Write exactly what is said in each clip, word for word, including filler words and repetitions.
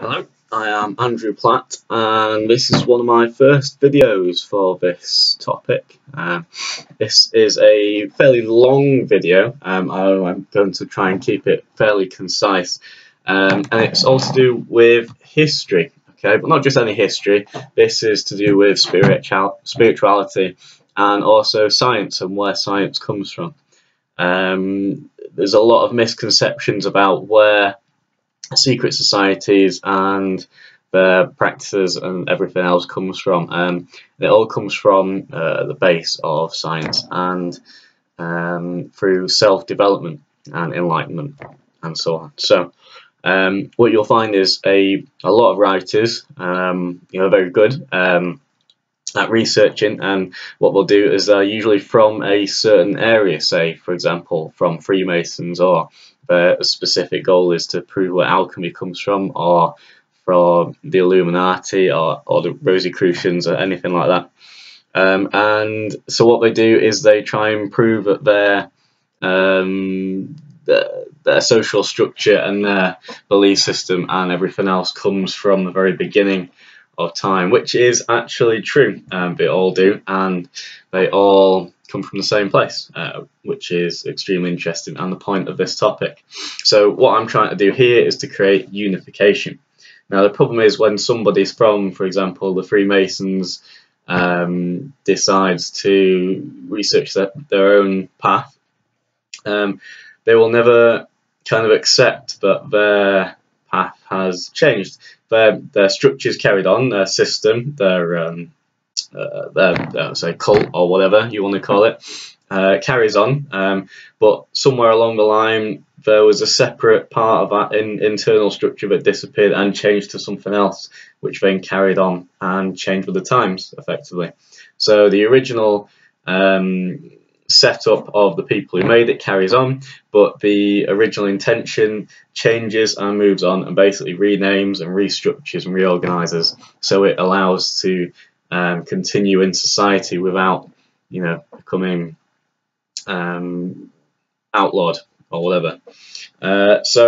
Hello, I am Andrew Platt, and this is one of my first videos for this topic. Um, this is a fairly long video. um, I'm going to try and keep it fairly concise, um, and it's all to do with history, okay, but not just any history. This is to do with spiritual spirituality and also science and where science comes from. Um, there's a lot of misconceptions about where secret societies and their practices and everything else comes from. Um, it all comes from uh, the base of science and um, through self-development and enlightenment and so on. So um, what you'll find is a, a lot of writers, um, you know, very good um, at researching, and what they'll do is they're usually from a certain area, say for example from Freemasons, or Uh, a specific goal is to prove where alchemy comes from, or from the Illuminati, or, or the Rosicrucians, or anything like that. Um, and so what they do is they try and prove that their, um, their, their social structure and their belief system and everything else comes from the very beginning of time, which is actually true. Um, they all do, and they all come from the same place, uh, which is extremely interesting and the point of this topic. So what I'm trying to do here is to create unification. Now the problem is when somebody's from, for example, the Freemasons, um, decides to research their, their own path, um, they will never kind of accept that their path has changed. Their, their structure's carried on, their system, their um, Uh, their, uh, say cult or whatever you want to call it, uh, carries on, um, but somewhere along the line there was a separate part of that in, internal structure that disappeared and changed to something else, which then carried on and changed with the times effectively. So the original um, setup of the people who made it carries on, but the original intention changes and moves on and basically renames and restructures and reorganizes, so it allows to Um, continue in society without, you know, becoming um, outlawed or whatever. Uh, so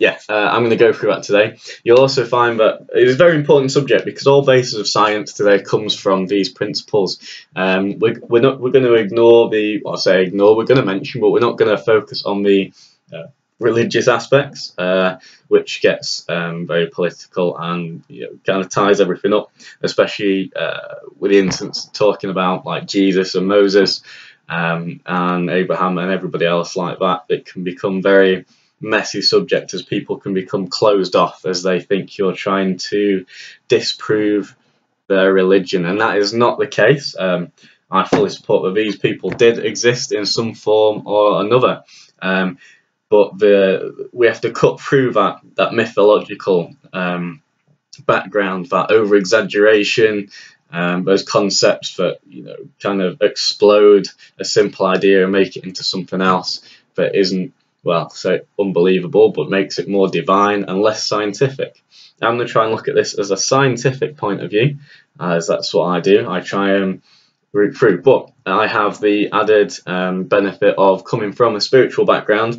yeah, uh, I'm going to go through that today. You'll also find that it is a very important subject because all basis of science today comes from these principles. Um, we're, we're not we're going to ignore the, well, I say ignore, we're going to mention, but we're not going to focus on the uh, religious aspects, uh, which gets um, very political and, you know, kind of ties everything up, especially uh, with the instance talking about like Jesus and Moses um, and Abraham and everybody else like that. It can become very messy subject as people can become closed off as they think you're trying to disprove their religion, and that is not the case. Um, I fully support that these people did exist in some form or another. Um, But the, we have to cut through that, that mythological um, background, that over-exaggeration, um, those concepts that, you know, kind of explode a simple idea and make it into something else that isn't, well, say unbelievable, but makes it more divine and less scientific. I'm going to try and look at this as a scientific point of view, as that's what I do. I try and root through, but I have the added um, benefit of coming from a spiritual background.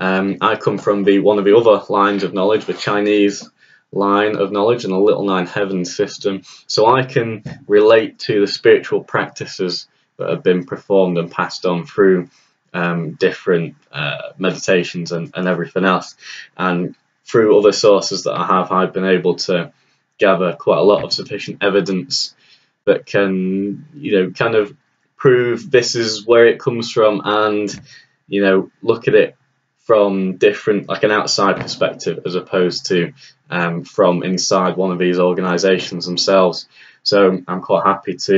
Um, I come from the one of the other lines of knowledge, the Chinese line of knowledge and the Little Nine Heavens system, so I can relate to the spiritual practices that have been performed and passed on through um, different uh, meditations and, and everything else. And through other sources that I have, I've been able to gather quite a lot of sufficient evidence that can, you know, kind of prove this is where it comes from, and, you know, look at it from different, like an outside perspective, as opposed to um, from inside one of these organizations themselves. So I'm quite happy to,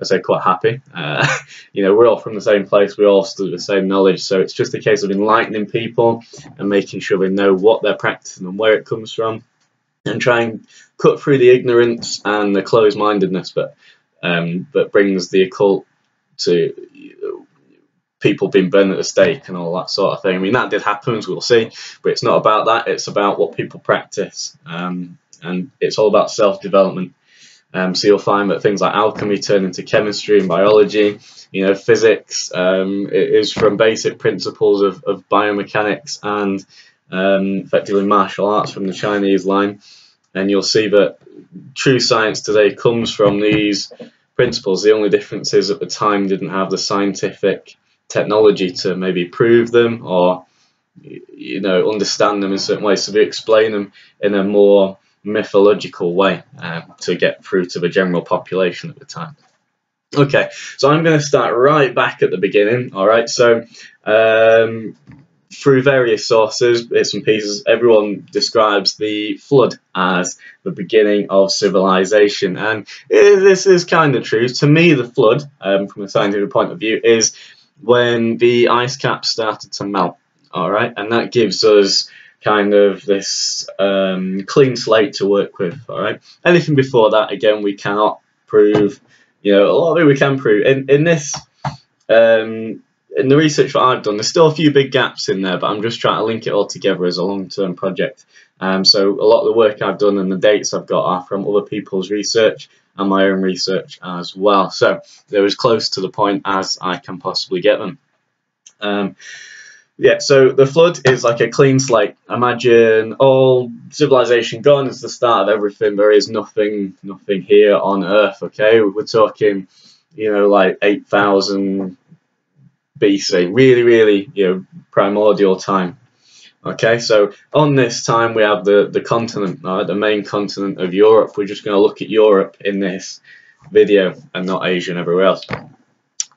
I say quite happy, uh, you know, we're all from the same place, we all study the same knowledge, so it's just a case of enlightening people and making sure they know what they're practicing and where it comes from, and try and cut through the ignorance and the closed-mindedness that, um, that brings the occult to, you know, people being burned at the stake and all that sort of thing. I mean, that did happen, as we'll see, but it's not about that. It's about what people practice, um, and it's all about self-development. Um, so you'll find that things like alchemy turn into chemistry and biology, you know, physics um, is from basic principles of, of biomechanics and um, effectively martial arts from the Chinese line. and you'll see that true science today comes from these principles. The only difference is at the time didn't have the scientific technology to maybe prove them or, you know, understand them in certain ways, so they explain them in a more mythological way uh, to get through to the general population at the time. Okay, so I'm going to start right back at the beginning. All right, so um, through various sources, bits and pieces, everyone describes the flood as the beginning of civilization, and it, this is kind of true. To me, the flood, um, from a scientific point of view, is when the ice caps started to melt. All right, and that gives us kind of this um, clean slate to work with. All right, anything before that, again, we cannot prove. You know, a lot of it we can prove. In, in this, um, in the research that I've done, there's still a few big gaps in there, but I'm just trying to link it all together as a long-term project. Um, so a lot of the work I've done and the dates I've got are from other people's research and my own research as well. So they're as close to the point as I can possibly get them. Um, yeah, so the flood is like a clean slate. Imagine all civilization gone is the start of everything. There is nothing nothing here on Earth. Okay, we're talking, you know, like eight thousand B C, really really, you know, primordial time. Okay, so on this time we have the the continent, right, the main continent of Europe. We're just going to look at Europe in this video and not Asia and everywhere else.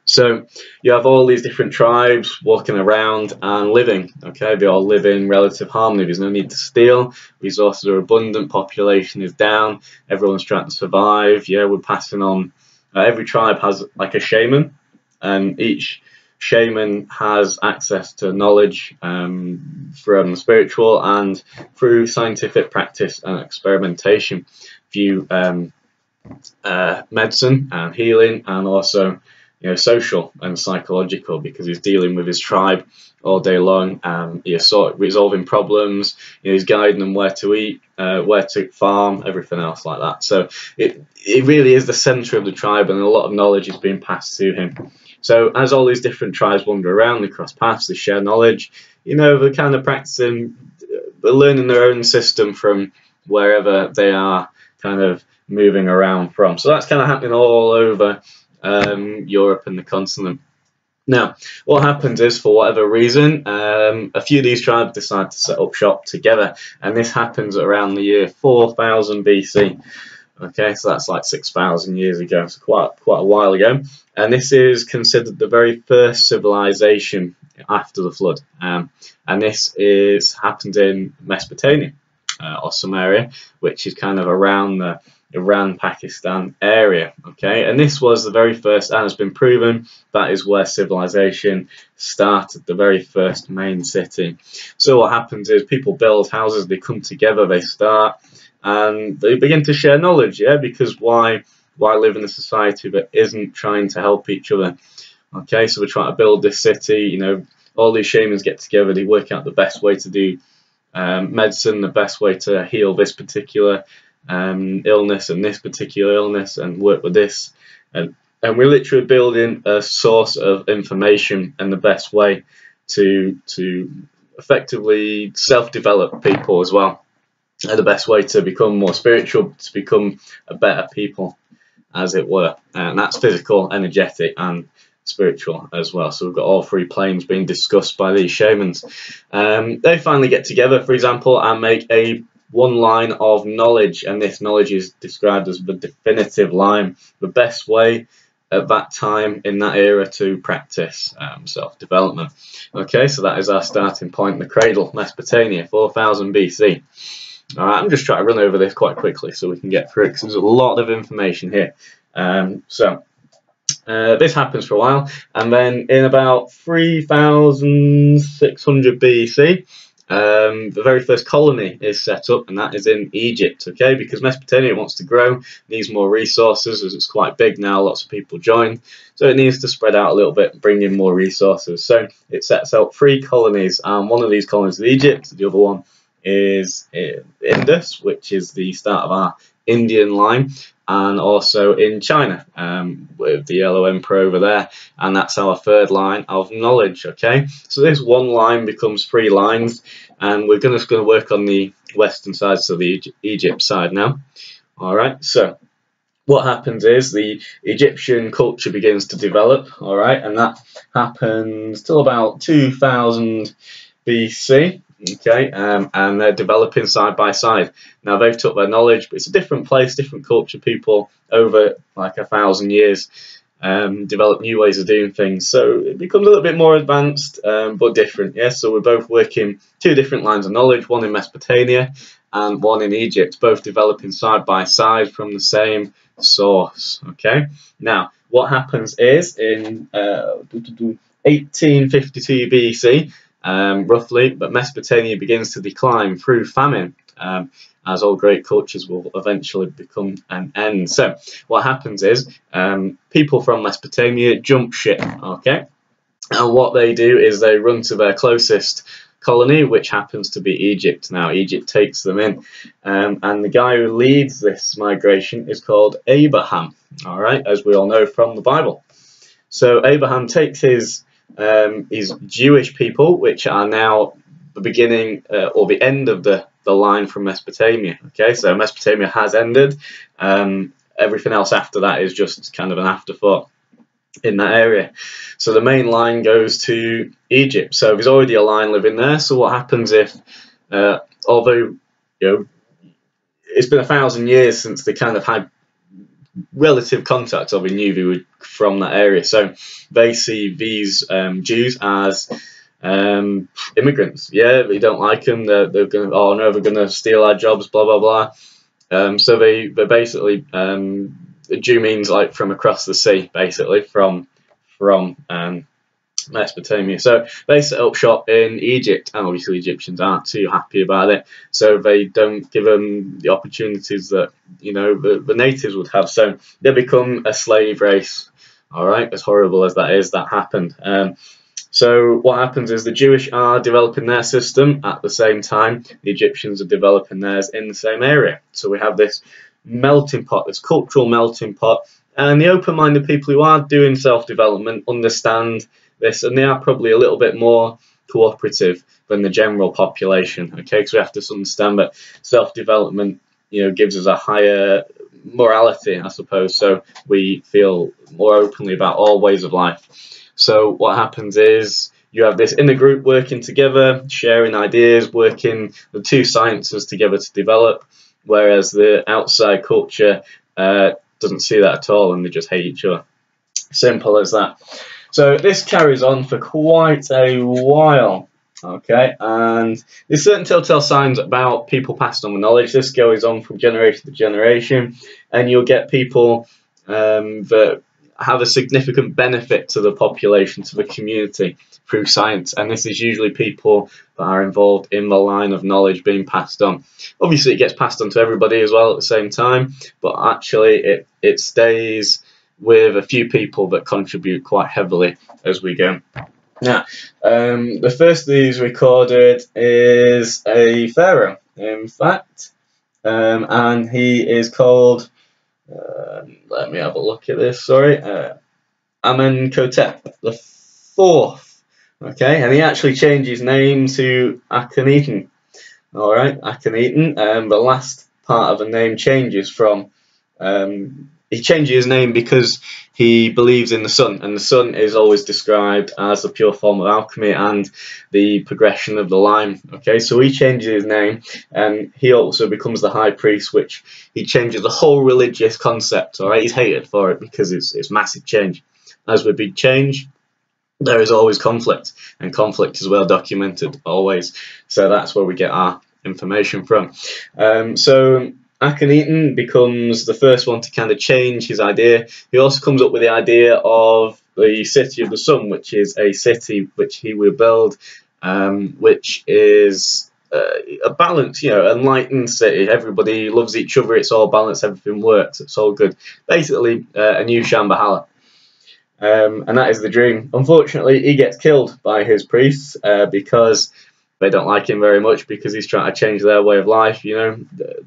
So you have all these different tribes walking around and living, okay? They all live in relative harmony. There's no need to steal. Resources are abundant. Population is down. Everyone's trying to survive. Yeah, we're passing on. Uh, every tribe has like a shaman, and each shaman has access to knowledge um, from spiritual and through scientific practice and experimentation, view um, uh, medicine and healing, and also, you know, social and psychological, because he's dealing with his tribe all day long. Um, he's sort of resolving problems. You know, he's guiding them where to eat, uh, where to farm, everything else like that. So it it really is the centre of the tribe, and a lot of knowledge is being passed to him. So as all these different tribes wander around, they cross paths, they share knowledge. You know, they're kind of practicing, they're learning their own system from wherever they are kind of moving around from. So that's kind of happening all over um Europe and the continent. Now what happens is, for whatever reason, um a few of these tribes decide to set up shop together, and this happens around the year four thousand B C. Okay, so that's like six thousand years ago, so quite quite a while ago, and this is considered the very first civilization after the flood. Um and this is happened in Mesopotamia, uh, or Samaria, which is kind of around the Iran, Pakistan area. Okay, and this was the very first, and has been proven, that is where civilization started, the very first main city. So what happens is people build houses, they come together, they start, and they begin to share knowledge. Yeah, because why why live in a society that isn't trying to help each other? Okay, so we're trying to build this city. You know, all these shamans get together, they work out the best way to do um, medicine, the best way to heal this particular um illness and this particular illness, and work with this, and and we're literally building a source of information and the best way to to effectively self-develop people as well, and the best way to become more spiritual, to become a better people, as it were. And that's physical, energetic and spiritual as well. So we've got all three planes being discussed by these shamans. Um they finally get together, for example, and make a one line of knowledge, and this knowledge is described as the definitive line, the best way at that time in that era to practice um, self-development. Okay, so that is our starting point, the cradle, Mesopotamia, four thousand B C. All right, I'm just trying to run over this quite quickly so we can get through, because there's a lot of information here. Um, so uh, this happens for a while, and then in about three thousand six hundred B C, Um, the very first colony is set up, and that is in Egypt, okay, because Mesopotamia wants to grow, needs more resources, as it's quite big now, lots of people join, so it needs to spread out a little bit, bring in more resources. So it sets out three colonies, and one of these colonies is Egypt, the other one is Indus, which is the start of our Indian line, and also in China, um, with the Yellow Emperor over there, and that's our third line of knowledge, okay? So this one line becomes three lines, and we're just going to work on the western side, so the Egypt side now. All right, so what happens is the Egyptian culture begins to develop, all right, and that happens till about two thousand B C, okay, um, and they're developing side by side. Now, they've took their knowledge, but it's a different place, different culture, people over like a thousand years um, develop new ways of doing things. So it becomes a little bit more advanced, um, but different, yes? Yeah? So we're both working two different lines of knowledge, one in Mesopotamia and one in Egypt, both developing side by side from the same source, okay? Now, what happens is in uh, eighteen fifty-two B C, um, roughly, but Mesopotamia begins to decline through famine, um, as all great cultures will eventually become an end. So what happens is um, people from Mesopotamia jump ship, okay? And what they do is they run to their closest colony, which happens to be Egypt. Now, Egypt takes them in, um, and the guy who leads this migration is called Abraham, all right, as we all know from the Bible. So Abraham takes his um, his Jewish people, which are now the beginning uh, or the end of the, the line from Mesopotamia, okay? So Mesopotamia has ended. Um, everything else after that is just kind of an afterthought in that area. So the main line goes to Egypt. So there's already a line living there. So what happens if, uh, although, you know, it's been a thousand years since they kind of had relative contact, or they knew they were from that area. So they see these um, Jews as um, immigrants. Yeah, they don't like them. They're, they're going to, oh no, they're going to steal our jobs, blah, blah, blah. Um, so they, they're basically, um, Jew means like from across the sea, basically from from um, Mesopotamia. So they set up shop in Egypt, and obviously Egyptians aren't too happy about it. So they don't give them the opportunities that, you know, the, the natives would have. So they become a slave race. All right, as horrible as that is, that happened. Um, so what happens is the Jewish are developing their system at the same time the Egyptians are developing theirs in the same area. So we have this melting pot, this cultural melting pot, and the open-minded people who are doing self-development understand this, and they are probably a little bit more cooperative than the general population, okay? Because we have to understand that self-development, you know, gives us a higher morality, I suppose, so we feel more openly about all ways of life. So what happens is you have this inner group working together, sharing ideas, working the two sciences together to develop, whereas the outside culture uh, doesn't see that at all, and they just hate each other. Simple as that. So this carries on for quite a while, okay? And there's certain telltale signs about people passing on the knowledge. This goes on from generation to generation, and you'll get people um, that have a significant benefit to the population, to the community, through science, and this is usually people that are involved in the line of knowledge being passed on. Obviously it gets passed on to everybody as well at the same time, but actually it, it stays with a few people that contribute quite heavily as we go. Now, um, the first of these recorded is a pharaoh, in fact, um, and he is called, Um, let me have a look at this, sorry, uh, Amenhotep the Fourth, okay, and he actually changed his name to Akhenaten, all right, Akhenaten, um, the last part of the name changes from, um, he changes his name because he believes in the sun, and the sun is always described as the pure form of alchemy and the progression of the line, okay? So he changes his name, and he also becomes the high priest, which he changes the whole religious concept, all right? He's hated for it because it's, it's massive change. As with big change, there is always conflict, and conflict is well documented, always. So that's where we get our information from. Um, so Akhenaten becomes the first one to kind of change his idea. He also comes up with the idea of the City of the Sun, which is a city which he will build, um, which is uh, a balanced, you know, enlightened city. Everybody loves each other, it's all balanced, everything works, it's all good. Basically, uh, a new Shambhala. Um, and that is the dream. Unfortunately, he gets killed by his priests uh, because they don't like him very much, because he's trying to change their way of life, you know.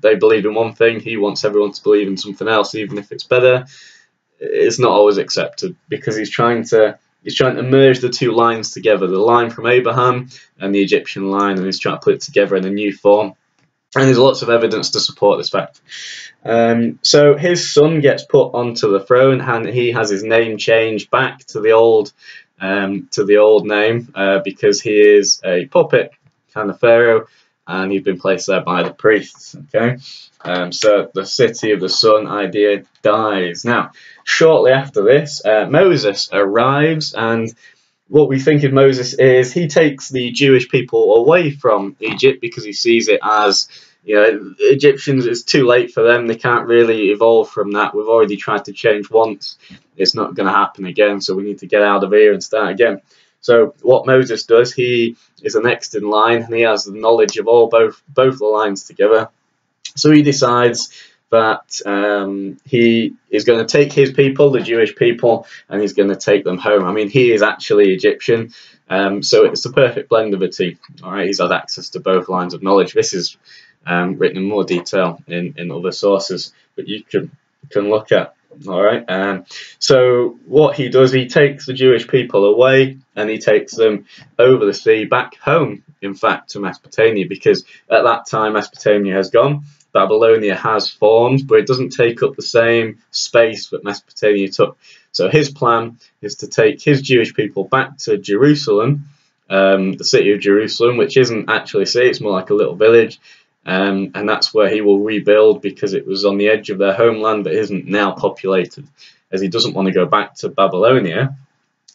They believe in one thing, he wants everyone to believe in something else, even if it's better. It's not always accepted, because he's trying to he's trying to merge the two lines together, the line from Abraham and the Egyptian line, and he's trying to put it together in a new form. And there's lots of evidence to support this fact. Um, so his son gets put onto the throne, and he has his name changed back to the old, um, to the old name uh, because he is a puppet, kind of pharaoh, and he's been placed there by the priests. Okay, um, so the city of the sun idea dies. Now, shortly after this, uh, Moses arrives, and what we think of Moses is he takes the Jewish people away from Egypt because he sees it as, you know, Egyptians, it's too late for them. They can't really evolve from that. We've already tried to change once. It's not going to happen again. So we need to get out of here and start again. So what Moses does, he is the next in line, and he has the knowledge of all both, both the lines together. So he decides that um, he is going to take his people, the Jewish people, and he's going to take them home. I mean, he is actually Egyptian, um, so it's the perfect blend of the two. All right, he's had access to both lines of knowledge. This is um, written in more detail in, in other sources, but you can, can look at. All right, um, so what he does, he takes the Jewish people away, and he takes them over the sea back home, in fact, to Mesopotamia, because at that time, Mesopotamia has gone. Babylonia has formed, but it doesn't take up the same space that Mesopotamia took. So his plan is to take his Jewish people back to Jerusalem, um, the city of Jerusalem, which isn't actually a city, it's more like a little village, um, and that's where he will rebuild because it was on the edge of their homeland that isn't now populated, as he doesn't want to go back to Babylonia,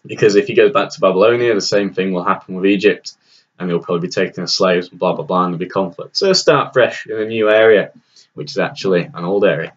because if he goes back to Babylonia, the same thing will happen with Egypt, and they'll probably be taken as slaves, and blah, blah, blah, and there'll be conflict. So start fresh in a new area, which is actually an old area.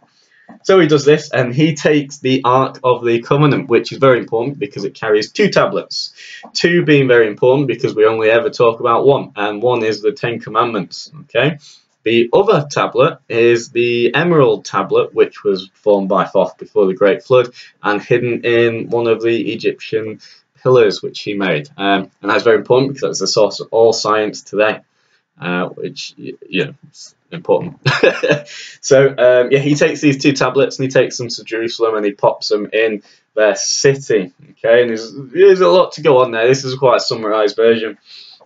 So he does this, and he takes the Ark of the Covenant, which is very important because it carries two tablets. Two being very important because we only ever talk about one, and one is the Ten Commandments, okay? The other tablet is the Emerald Tablet, which was formed by Thoth before the Great Flood, and hidden in one of the Egyptian pillars which he made, um, and that's very important because that's the source of all science today, uh, which, you know, it's important. So um, yeah, he takes these two tablets and he takes them to Jerusalem and he pops them in their city. Okay, and there's, there's a lot to go on there. This is quite a summarized version.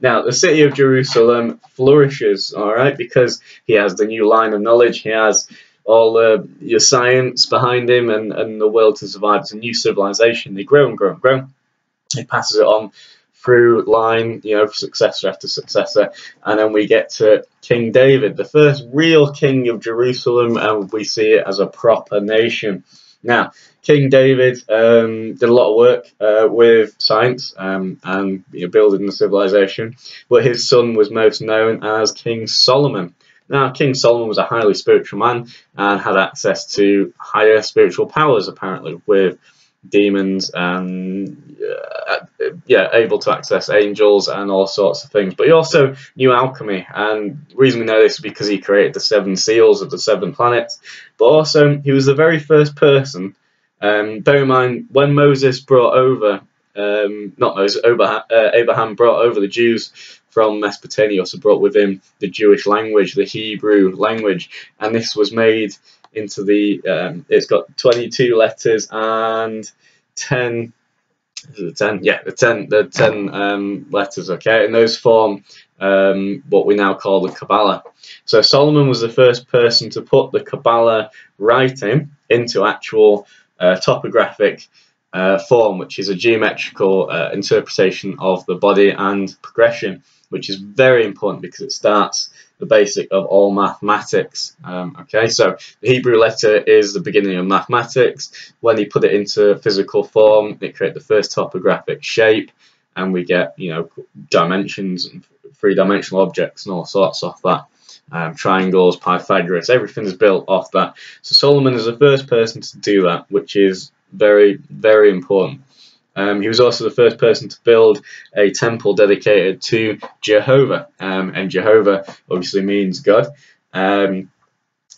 Now, the city of Jerusalem flourishes, all right, because he has the new line of knowledge. He has all uh, your science behind him, and, and the will to survive. It's a new civilization. They grow and grow and grow. He passes it on through line, you know, successor after successor, and then we get to King David, the first real king of Jerusalem, and we see it as a proper nation. Now, King David um, did a lot of work uh, with science um, and, you know, building the civilization, but his son was most known as King Solomon. Now, King Solomon was a highly spiritual man and had access to higher spiritual powers, apparently, with demons and uh, yeah, able to access angels and all sorts of things. But he also knew alchemy, and the reason we know this is because he created the seven seals of the seven planets, but also he was the very first person, um, bear in mind when Moses brought over um, not Moses, Abraham, uh, Abraham brought over the Jews from Mesopotamia, also brought with him the Jewish language, the Hebrew language, and this was made into the, um, it's got twenty-two letters and ten, the ten, yeah, the ten, the ten um, letters, okay, and those form um, what we now call the Kabbalah. So Solomon was the first person to put the Kabbalah writing into actual uh, topographic uh, form, which is a geometrical uh, interpretation of the body and progression, which is very important because it starts the basic of all mathematics. Um, okay, so the Hebrew letter is the beginning of mathematics. When you put it into physical form, it creates the first topographic shape, and we get, you know, dimensions and three-dimensional objects and all sorts off that. Um, triangles, Pythagoras, everything is built off that. So Solomon is the first person to do that, which is very, very important. Um, he was also the first person to build a temple dedicated to Jehovah, um, and Jehovah obviously means God, um,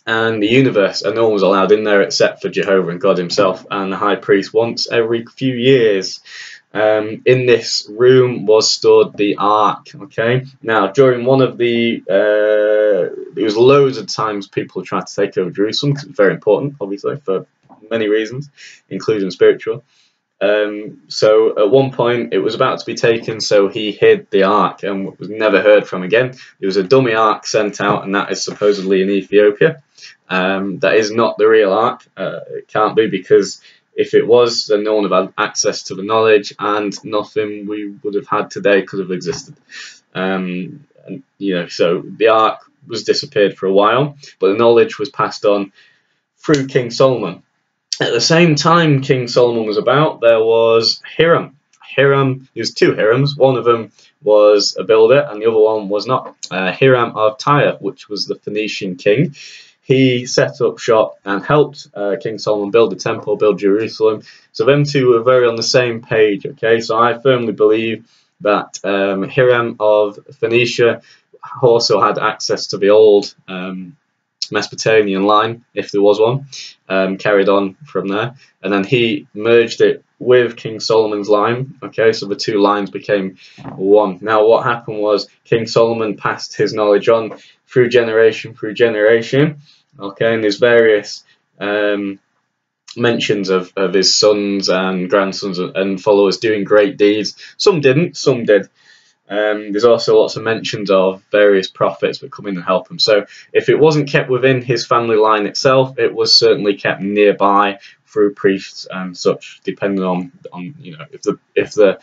and the universe, and no one was allowed in there except for Jehovah and God himself and the high priest once every few years. Um, in this room was stored the Ark, okay? Now, during one of the, uh, there was loads of times people tried to take over Jerusalem, because it's very important, obviously, for many reasons, including spiritual. Um, so at one point it was about to be taken, so he hid the ark and was never heard from again. It was a dummy ark sent out, and that is supposedly in Ethiopia. Um, that is not the real ark. Uh, it can't be, because if it was, then no one would have had access to the knowledge, and nothing we would have had today could have existed. Um, and, you know, so the ark was disappeared for a while, but the knowledge was passed on through King Solomon. At the same time King Solomon was about, there was Hiram. Hiram, there's two Hirams. One of them was a builder and the other one was not. Uh, Hiram of Tyre, which was the Phoenician king, he set up shop and helped uh, King Solomon build the temple, build Jerusalem. So them two were very on the same page, okay? So I firmly believe that um, Hiram of Phoenicia also had access to the old um Mesopotamian line, if there was one, um, carried on from there, and then he merged it with King Solomon's line. Okay, so the two lines became one. Now what happened was King Solomon passed his knowledge on through generation through generation, okay, and there's various um, mentions of, of his sons and grandsons and followers doing great deeds. Some didn't, some did. Um, there's also lots of mentions of various prophets that come in and help him. So if it wasn't kept within his family line itself, it was certainly kept nearby through priests and such, depending on, on you know, if the if the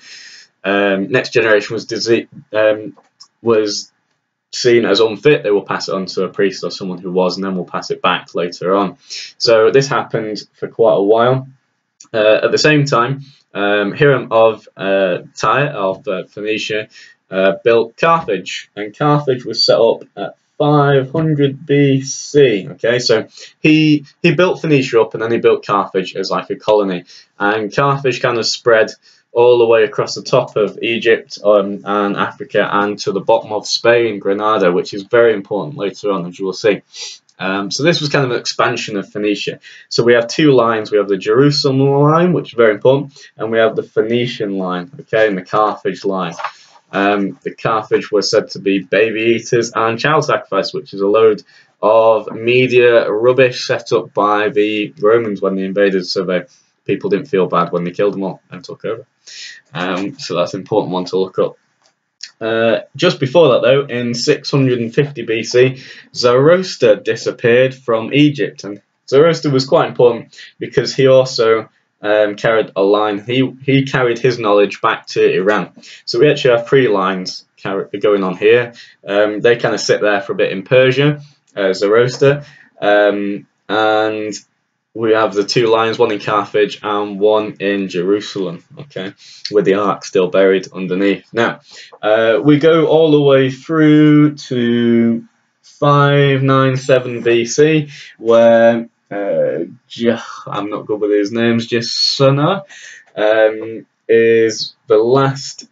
um, next generation was disease, um, was seen as unfit, they will pass it on to a priest or someone who was, and then we'll pass it back later on. So this happened for quite a while. Uh, at the same time, um, Hiram of uh, Tyre, of uh, Phoenicia, Uh, built Carthage, and Carthage was set up at five hundred B C. Okay, so he he built Phoenicia up, and then he built Carthage as like a colony, and Carthage kind of spread all the way across the top of Egypt um, and Africa, and to the bottom of Spain, Granada, which is very important later on, as you will see. Um, so this was kind of an expansion of Phoenicia. So we have two lines. We have the Jerusalem line, which is very important, and we have the Phoenician line, okay, and the Carthage line. Um, the Carthage were said to be baby eaters and child sacrifice, which is a load of media rubbish set up by the Romans when they invaded, so they, people didn't feel bad when they killed them all and took over. Um, so that's an important one to look up. Uh, just before that though, in six hundred fifty B C, Zoroaster disappeared from Egypt, and Zoroaster was quite important because he also Um, carried a line. He he carried his knowledge back to Iran. So we actually have three lines going on here. Um, they kind of sit there for a bit in Persia, uh, Zoroaster, um, and we have the two lines, one in Carthage and one in Jerusalem. Okay, with the ark still buried underneath. Now uh, we go all the way through to five ninety-seven B C, where Uh, I'm not good with his names, Jesana, um, is the last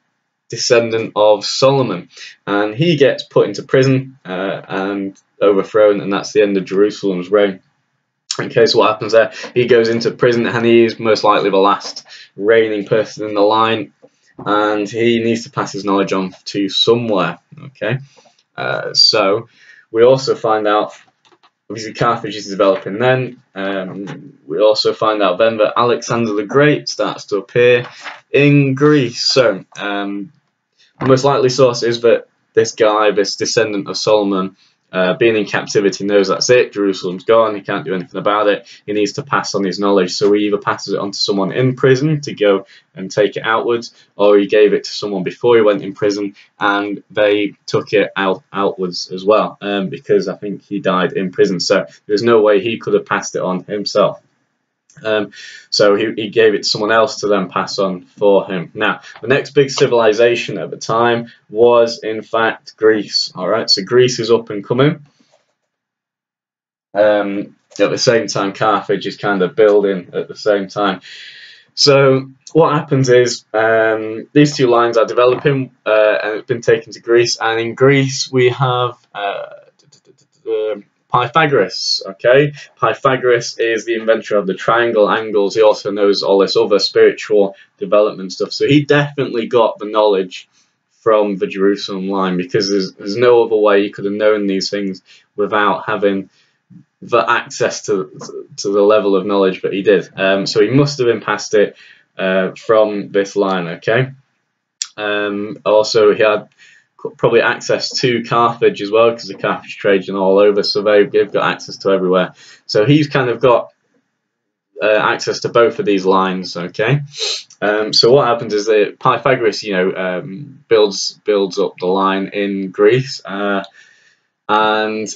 descendant of Solomon, and he gets put into prison uh, and overthrown, and that's the end of Jerusalem's reign. Okay, so what happens there? He goes into prison, and he is most likely the last reigning person in the line, and he needs to pass his knowledge on to somewhere. Okay, uh, so we also find out, obviously Carthage is developing then. Um, we also find out then that Alexander the Great starts to appear in Greece. So um, the most likely source is that this guy, this descendant of Solomon, uh, being in captivity, knows that's it, Jerusalem's gone, he can't do anything about it, he needs to pass on his knowledge. So he either passes it on to someone in prison to go and take it outwards, or he gave it to someone before he went in prison and they took it out outwards as well, um, because I think he died in prison, so there's no way he could have passed it on himself. Um, so he, he gave it to someone else to then pass on for him. Now, the next big civilization at the time was, in fact, Greece. All right, so Greece is up and coming. Um, at the same time, Carthage is kind of building at the same time. So what happens is um, these two lines are developing, uh, and it's been taken to Greece. And in Greece, we have Uh, Pythagoras, okay? Pythagoras is the inventor of the triangle angles. He also knows all this other spiritual development stuff. So he definitely got the knowledge from the Jerusalem line, because there's, there's no other way you could have known these things without having the access to, to the level of knowledge that he did. Um, so he must have been passed it uh, from this line, okay? Um, also, he had probably access to Carthage as well, because the Carthage trade and all over, so they've got access to everywhere. So he's kind of got uh, access to both of these lines, okay? Um, so what happens is that Pythagoras, you know, um, builds builds up the line in Greece, uh, and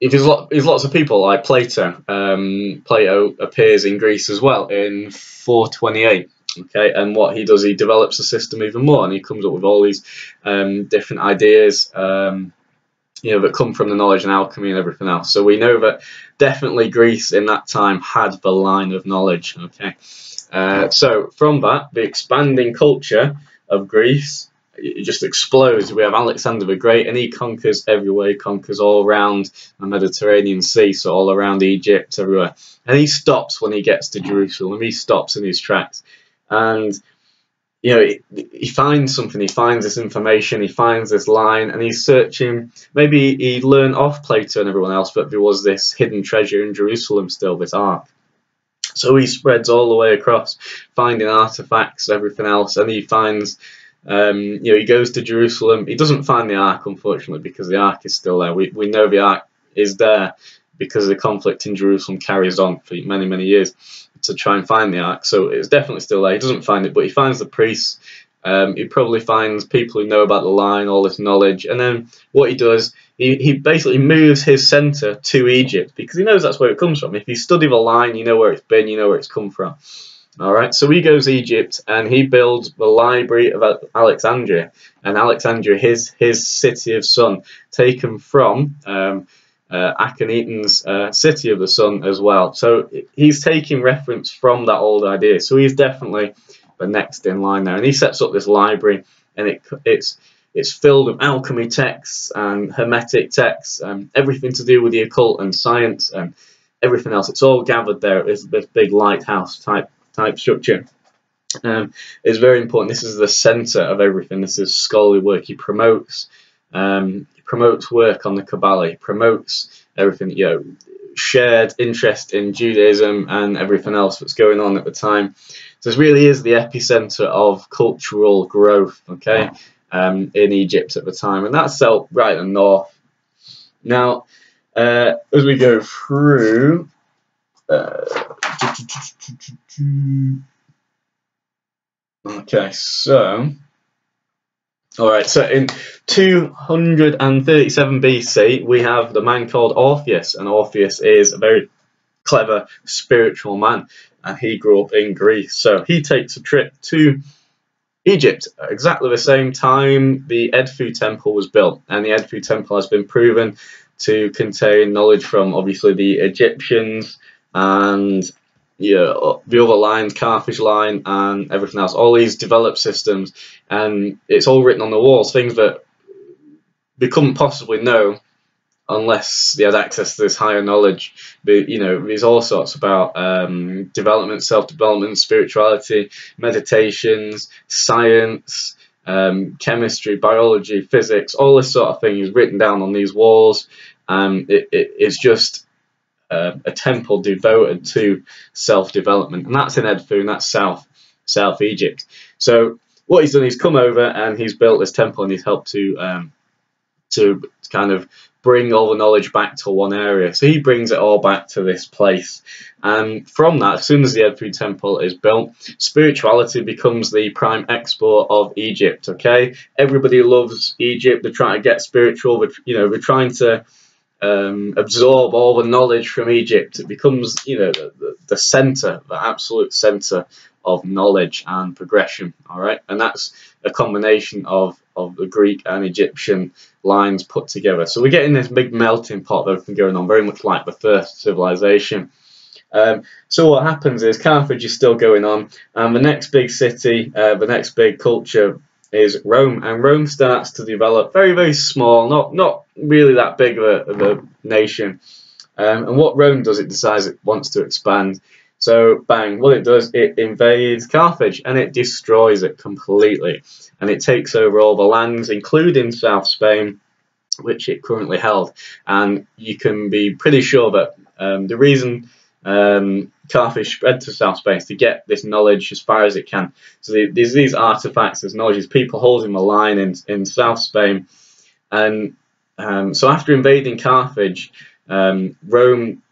it is lot, there's lots of people like Plato. Um, Plato appears in Greece as well in four twenty-eight. Okay, and what he does, he develops the system even more, and he comes up with all these um, different ideas, um, you know, that come from the knowledge and alchemy and everything else. So we know that definitely Greece in that time had the line of knowledge. Okay, uh, so from that, the expanding culture of Greece, it just explodes. We have Alexander the Great, and he conquers everywhere. He conquers all around the Mediterranean Sea, so all around Egypt, everywhere. And he stops when he gets to Jerusalem. He stops in his tracks. And, you know, he, he finds something. He finds this information. He finds this line, and he's searching. Maybe he learned off Plato and everyone else, but there was this hidden treasure in Jerusalem still, this Ark. So he spreads all the way across, finding artifacts, everything else, and he finds... Um, you know, he goes to Jerusalem. He doesn't find the Ark, unfortunately, because the Ark is still there. We, we know the Ark is there because the conflict in Jerusalem carries on for many, many years to try and find the Ark. So it's definitely still there. He doesn't find it, but he finds the priests. Um, he probably finds people who know about the line, all this knowledge. And then what he does, he, he basically moves his centre to Egypt, because he knows that's where it comes from. If you study the line, you know where it's been, you know where it's come from. Alright, so he goes to Egypt, and he builds the Library of Alexandria, and Alexandria, his his city of sun, taken from um, uh, Akhenaten's uh, city of the sun as well. So he's taking reference from that old idea. So he's definitely the next in line there, and he sets up this library, and it it's it's filled with alchemy texts and hermetic texts, and everything to do with the occult and science and everything else. It's all gathered there. It's this big lighthouse type. type structure. Um, is very important. This is the centre of everything. This is scholarly work. He promotes um, he promotes work on the Kabbalah. He promotes everything, you know, shared interest in Judaism and everything else that's going on at the time. So this really is the epicentre of cultural growth, okay, um, in Egypt at the time, and that's out right in the north. Now, uh, as we go through, Uh, okay, so all right, so in two hundred thirty-seven B C we have the man called Orpheus, and Orpheus is a very clever spiritual man, and he grew up in Greece. So he takes a trip to Egypt, exactly the same time the Edfu Temple was built, and the Edfu Temple has been proven to contain knowledge from obviously the Egyptians, and yeah, the other line, Carthage line, and everything else, all these developed systems, and it's all written on the walls, things that they couldn't possibly know unless they had access to this higher knowledge. But, you know, there's all sorts about um, development, self-development, spirituality, meditations, science, um, chemistry, biology, physics, all this sort of thing is written down on these walls. Um, it, it, it's just... Uh, a temple devoted to self-development, and that's in Edfu, and that's south South Egypt. So what he's done, he's come over and he's built this temple, and he's helped to um, to kind of bring all the knowledge back to one area. So he brings it all back to this place, and from that, as soon as the Edfu Temple is built, spirituality becomes the prime export of Egypt. Okay, everybody loves Egypt. They're trying to get spiritual. But, you know, they're trying to Um, absorb all the knowledge from Egypt. It becomes, you know, the, the, the centre, the absolute centre of knowledge and progression, all right? And that's a combination of, of the Greek and Egyptian lines put together. So we're getting this big melting pot of everything going on, very much like the first civilization. Um, so what happens is Carthage is still going on, and the next big city, uh, the next big culture is Rome, and Rome starts to develop, very, very small, not not really that big of a, of a nation. Um, and what Rome does, it decides it wants to expand. So, bang, what it does, it invades Carthage, and it destroys it completely. And it takes over all the lands, including South Spain, which it currently held. And you can be pretty sure that um, the reason um, Carthage spread to South Spain to get this knowledge as far as it can. So there's these artifacts, there's knowledge, there's people holding the line in, in South Spain. And um, so after invading Carthage, um, Rome,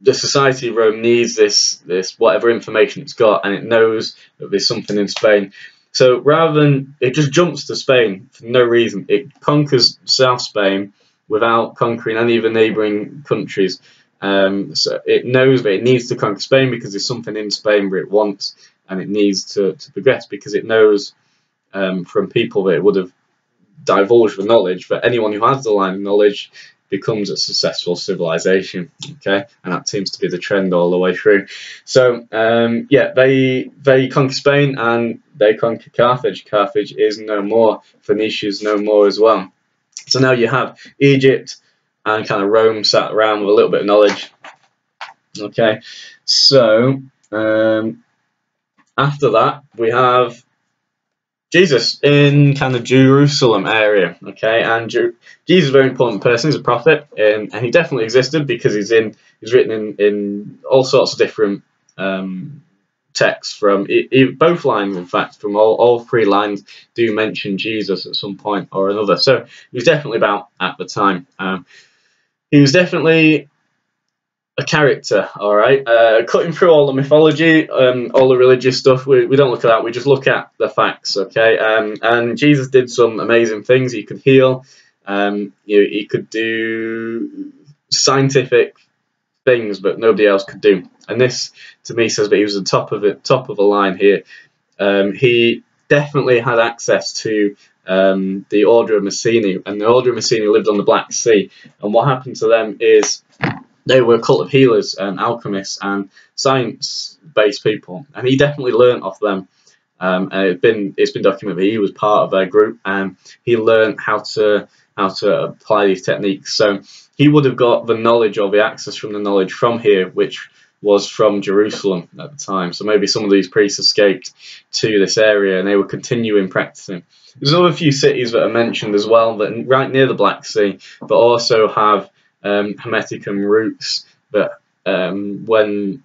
the society of Rome needs this, this whatever information it's got, and it knows that there's something in Spain. So rather than, it just jumps to Spain for no reason. It conquers South Spain without conquering any of the neighbouring countries. Um, so it knows that it needs to conquer Spain because there's something in Spain where it wants, and it needs to, to progress because it knows um, from people that it would have divulged the knowledge that anyone who has the line of knowledge becomes a successful civilization. Okay, and that seems to be the trend all the way through. So um, yeah, they they conquer Spain and they conquer Carthage. Carthage is no more. Phoenicia is no more as well. So now you have Egypt and kind of Rome sat around with a little bit of knowledge. Okay, so um, after that we have Jesus in kind of Jerusalem area. Okay, and Jer Jesus is a very important person. He's a prophet, and, and he definitely existed because he's in he's written in, in all sorts of different um, texts from it, it, both lines, in fact, from all, all three lines do mention Jesus at some point or another. So he was definitely about at the time. Um, he was definitely a character, all right, uh, cutting through all the mythology, um, all the religious stuff. We, we don't look at that, we just look at the facts, okay? Um, and Jesus did some amazing things. He could heal, um, you know, he could do scientific things that nobody else could do. And this, to me, says that he was the top of it, top of the line here. Um, he definitely had access to um, the Order of Messina, and the Order of Messina lived on the Black Sea. And what happened to them is they were a cult of healers and alchemists and science-based people, and he definitely learned off them. Um, and it's been it's been documented that he was part of their group, and he learned how to how to apply these techniques. So he would have got the knowledge or the access from the knowledge from here, which was from Jerusalem at the time. So maybe some of these priests escaped to this area and they were continuing practicing. There's another few cities that are mentioned as well, that right near the Black Sea, but also have um, Hermeticum roots that um, when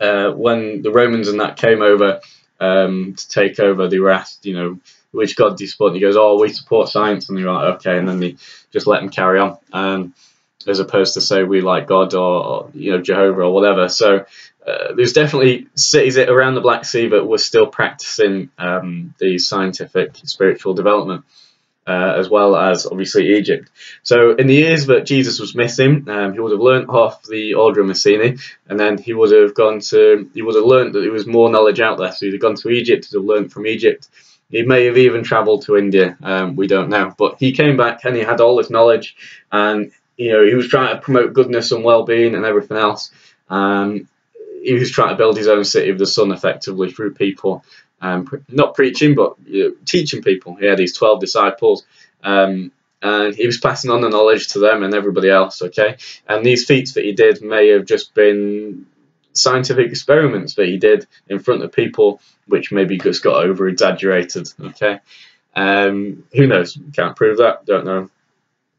uh, when the Romans and that came over um, to take over, they were asked, you know, which god do you support? And he goes, oh, we support science. And they're like, okay, and then they just let them carry on. Um, as opposed to say we like God or, or you know, Jehovah or whatever. So uh, there's definitely cities around the Black Sea that were still practicing um, the scientific spiritual development, uh, as well as obviously Egypt. So in the years that Jesus was missing, um, he would have learnt off the Order of Messina, and then he would have gone to, he would have learnt that there was more knowledge out there. So he'd have gone to Egypt, he'd have learnt from Egypt. He may have even travelled to India, um, we don't know. But he came back and he had all this knowledge, and you know, he was trying to promote goodness and well-being and everything else. Um, he was trying to build his own city of the sun, effectively, through people. Um, pre not preaching, but you know, teaching people. He had these twelve disciples, um, and he was passing on the knowledge to them and everybody else, okay? And these feats that he did may have just been scientific experiments that he did in front of people, which maybe just got over-exaggerated, okay? Um, who knows? Can't prove that. Don't know.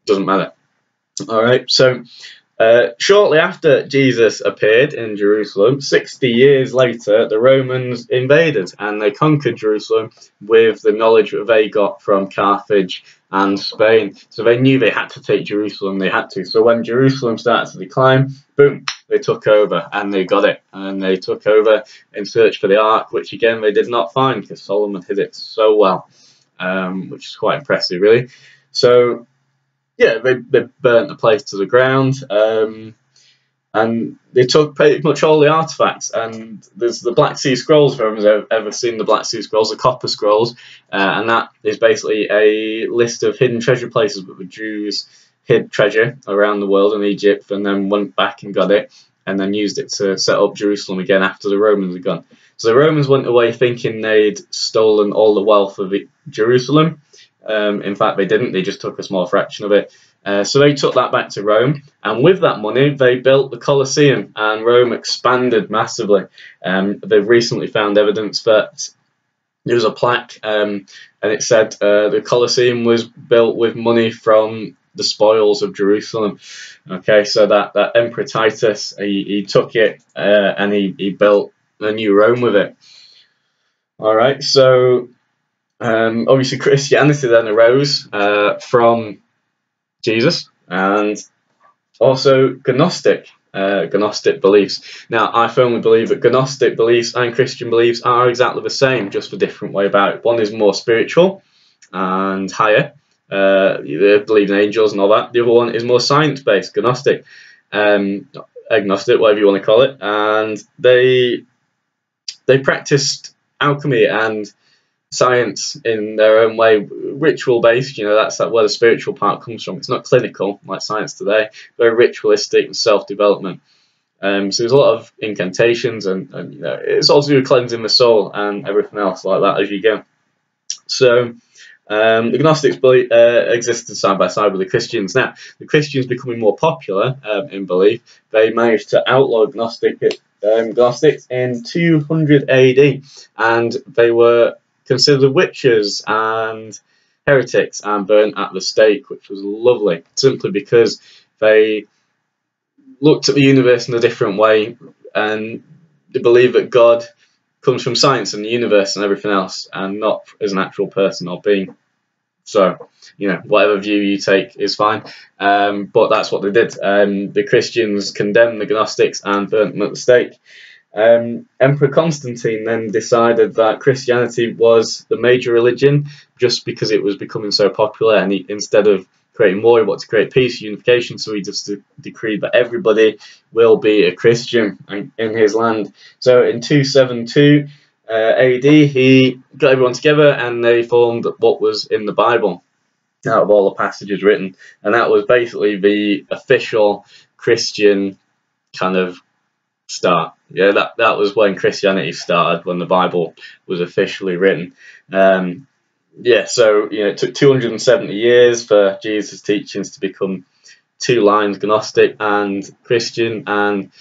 Doesn't matter. All right, so uh, shortly after Jesus appeared in Jerusalem, sixty years later, the Romans invaded and they conquered Jerusalem with the knowledge that they got from Carthage and Spain. So they knew they had to take Jerusalem, they had to. So when Jerusalem started to decline, boom, they took over and they got it. And they took over in search for the Ark, which again, they did not find because Solomon hid it so well, um, which is quite impressive, really. So yeah, they, they burnt the place to the ground, um, and they took pretty much all the artifacts. And there's the Black Sea Scrolls, if anyone's ever seen the Black Sea Scrolls, the Copper Scrolls, uh, and that is basically a list of hidden treasure places that the Jews hid treasure around the world in Egypt, and then went back and got it, and then used it to set up Jerusalem again after the Romans had gone. So the Romans went away thinking they'd stolen all the wealth of Jerusalem. Um, in fact, they didn't. They just took a small fraction of it. Uh, so they took that back to Rome, and with that money, they built the Colosseum, and Rome expanded massively. Um, they've recently found evidence that there was a plaque, um, and it said uh, the Colosseum was built with money from the spoils of Jerusalem. Okay, so that, that Emperor Titus, he, he took it uh, and he, he built a new Rome with it. All right, so um, obviously Christianity then arose uh, from Jesus, and also Gnostic, uh, Gnostic beliefs. Now, I firmly believe that Gnostic beliefs and Christian beliefs are exactly the same, just a different way about it. One is more spiritual and higher, uh, they believe in angels and all that. The other one is more science-based, Gnostic, um, agnostic, whatever you want to call it. And they they practiced alchemy and science in their own way, ritual based, you know, that's that where the spiritual part comes from. It's not clinical like science today, very ritualistic and self-development. Um, so there's a lot of incantations and, and you know, it's all to do with cleansing the soul and everything else like that as you go. So um, the Gnostics believe, uh, existed side by side with the Christians. Now, the Christians becoming more popular um, in belief, they managed to outlaw Gnostic, um, Gnostics in two hundred A D, and they were considered witches and heretics and burnt at the stake, which was lovely, simply because they looked at the universe in a different way, and they believe that God comes from science and the universe and everything else, and not as an actual person or being. So, you know, whatever view you take is fine, um, but that's what they did. Um, the Christians condemned the Gnostics and burnt them at the stake. Um, Emperor Constantine then decided that Christianity was the major religion just because it was becoming so popular, and he, instead of creating war, he wanted to create peace, unification, so he just de decreed that everybody will be a Christian in, in his land. So in two seventy-two uh, A D, he got everyone together and they formed what was in the Bible out of all the passages written, and that was basically the official Christian kind of start. Yeah, that that was when Christianity started, when the Bible was officially written. Um yeah, so you know, it took two hundred seventy years for Jesus' teachings to become two lines, Gnostic and Christian, and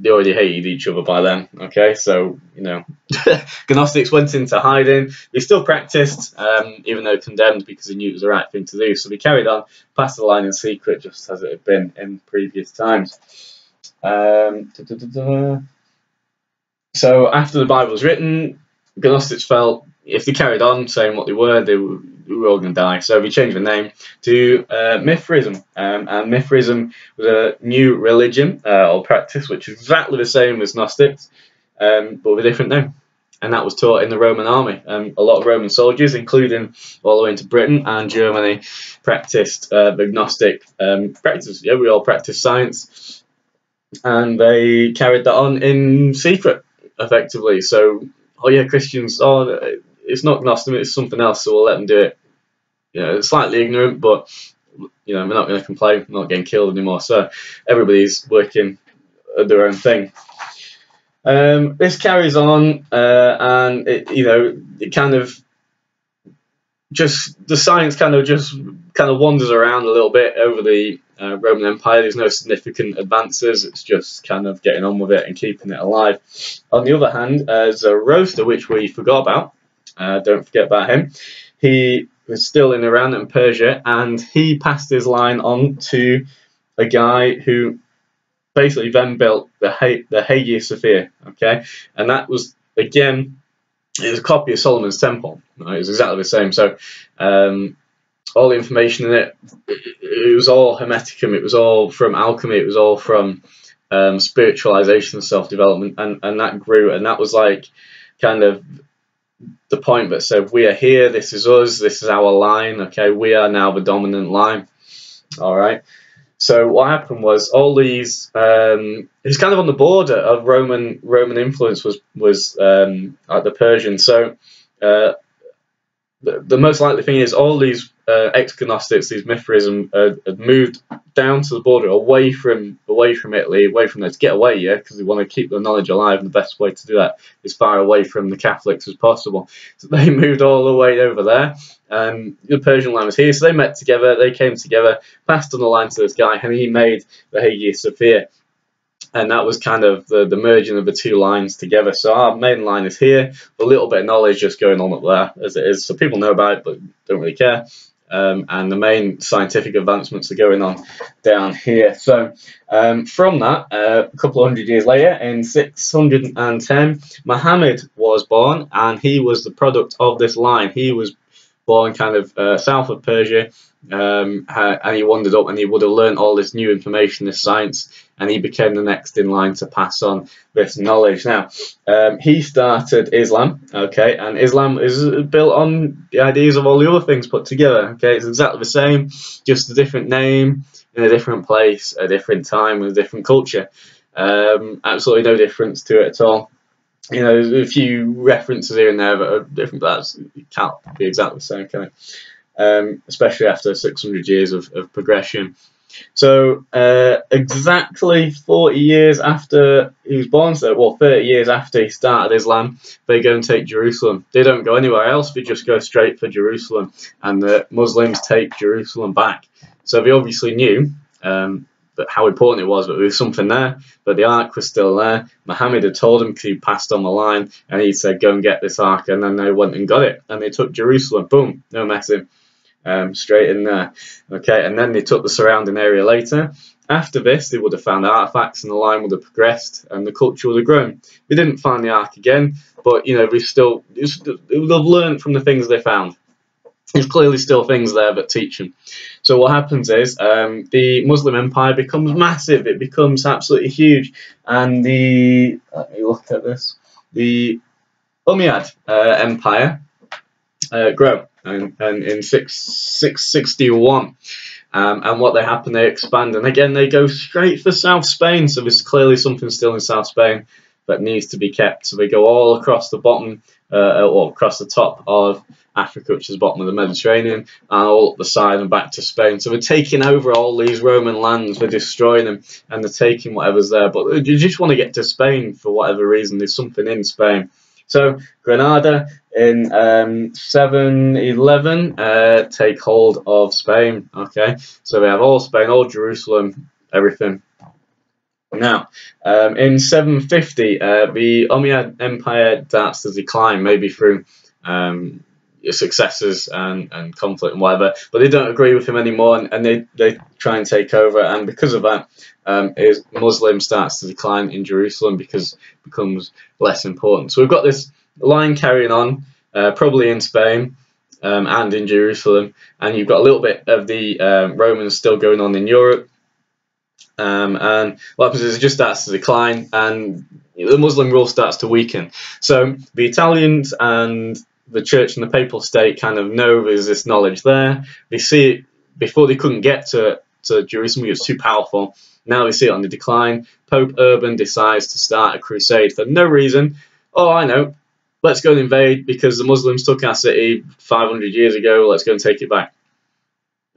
they already hated each other by then. Okay, so you know, Gnostics went into hiding. They still practiced, um even though condemned, because they knew it was the right thing to do, so they carried on past the line in secret, just as it had been in previous times. Um, da, da, da, da. So after the Bible was written, Gnostics felt if they carried on saying what they were, they were, they were all going to die. So we changed the name to uh, Mithraism, um, and Mithraism was a new religion uh, or practice, which is exactly the same as Gnostics, um, but with a different name. And that was taught in the Roman army. Um, a lot of Roman soldiers, including all the way into Britain and Germany, practiced uh, the Gnostic um, practice. Yeah, we all practiced science. And they carried that on in secret, effectively. So, oh yeah, Christians, oh, it's not Gnostic, it's something else, so we'll let them do it. You know, slightly ignorant, but, you know, we're not going to complain, we're not getting killed anymore. So everybody's working at their own thing. Um, this carries on, uh, and, it, you know, it kind of just, the science kind of just kind of wanders around a little bit over the Uh, Roman Empire. There's no significant advances, it's just kind of getting on with it and keeping it alive. On the other hand, uh, Zoroaster, which we forgot about, uh, don't forget about him, he was still in Iran and Persia, and he passed his line on to a guy who basically then built the, ha the Hagia Sophia, okay, and that was, again, it was a copy of Solomon's temple, right? It was exactly the same. So um, all the information in it, it was all Hermeticum, it was all from alchemy, it was all from um, spiritualization, self-development, and, and that grew, and that was like kind of the point that said, we are here, this is us, this is our line, okay, we are now the dominant line. All right, so what happened was all these, um, it was kind of on the border of Roman Roman influence was, was um, at the Persian, so uh, the, the most likely thing is all these Uh, ex-Gnostics, these Mithraism, uh, had moved down to the border, away from away from Italy, away from there, to get away, yeah, because they want to keep their knowledge alive, and the best way to do that is far away from the Catholics as possible. So they moved all the way over there, and um, the Persian line was here, so they met together, they came together, passed on the line to this guy, and he made the Hagia Sophia, and that was kind of the, the merging of the two lines together. So our main line is here, a little bit of knowledge just going on up there, as it is, so people know about it, but don't really care. um, and the main scientific advancements are going on down here. So um, from that, uh, a couple of hundred years later, in six hundred and ten, Muhammad was born, and he was the product of this line. He was born kind of uh, south of Persia, um, and he wandered up, and he would have learned all this new information, this science, and he became the next in line to pass on this knowledge. Now, um, he started Islam, okay, and Islam is built on the ideas of all the other things put together, okay, it's exactly the same, just a different name, in a different place, a different time, with a different culture, um, absolutely no difference to it at all. You know, there's a few references here and there that are different, but that's, it can't be exactly the same, can it? Um, especially after six hundred years of, of progression. So uh, exactly forty years after he was born, so well thirty years after he started Islam, they go and take Jerusalem. They don't go anywhere else, they just go straight for Jerusalem, and the Muslims take Jerusalem back. So they obviously knew um, how important it was, but there was something there, but the Ark was still there. Muhammad had told him, because he passed on the line, and he said, go and get this Ark, and then they went and got it, and they took Jerusalem, boom, no messing, um, straight in there, okay, and then they took the surrounding area later. After this, they would have found artifacts, and the line would have progressed, and the culture would have grown. They didn't find the Ark again, but, you know, we still, they would have learned from the things they found. There's clearly still things there that teach them. So what happens is um, the Muslim Empire becomes massive. It becomes absolutely huge. And the, let me look at this, the Umayyad uh, Empire uh, grew and, and in six sixty-one. Um, and what they happen, they expand. And again, they go straight for South Spain. So there's clearly something still in South Spain that needs to be kept. So they go all across the bottom, uh, or across the top of Africa, which is the bottom of the Mediterranean, and all up the side and back to Spain. So they're taking over all these Roman lands, they're destroying them, and they're taking whatever's there. But you just want to get to Spain for whatever reason, there's something in Spain. So Granada in um, seven eleven uh, take hold of Spain, okay? So they have all Spain, all Jerusalem, everything. Now, um, in seven fifty, uh, the Umayyad Empire starts to decline, maybe through um, successes and, and conflict and whatever, but they don't agree with him anymore, and, and they, they try and take over, and because of that, um, is Muslim starts to decline in Jerusalem because it becomes less important. So we've got this line carrying on, uh, probably in Spain, um, and in Jerusalem, and you've got a little bit of the um, Romans still going on in Europe. Um, and what happens is it just starts to decline, and the Muslim rule starts to weaken. So the Italians and the church and the papal state kind of know there's this knowledge there. They see it before they couldn't get to, to Jerusalem, it was too powerful. Now they see it on the decline. Pope Urban decides to start a crusade for no reason. Oh, I know, let's go and invade because the Muslims took our city five hundred years ago, let's go and take it back.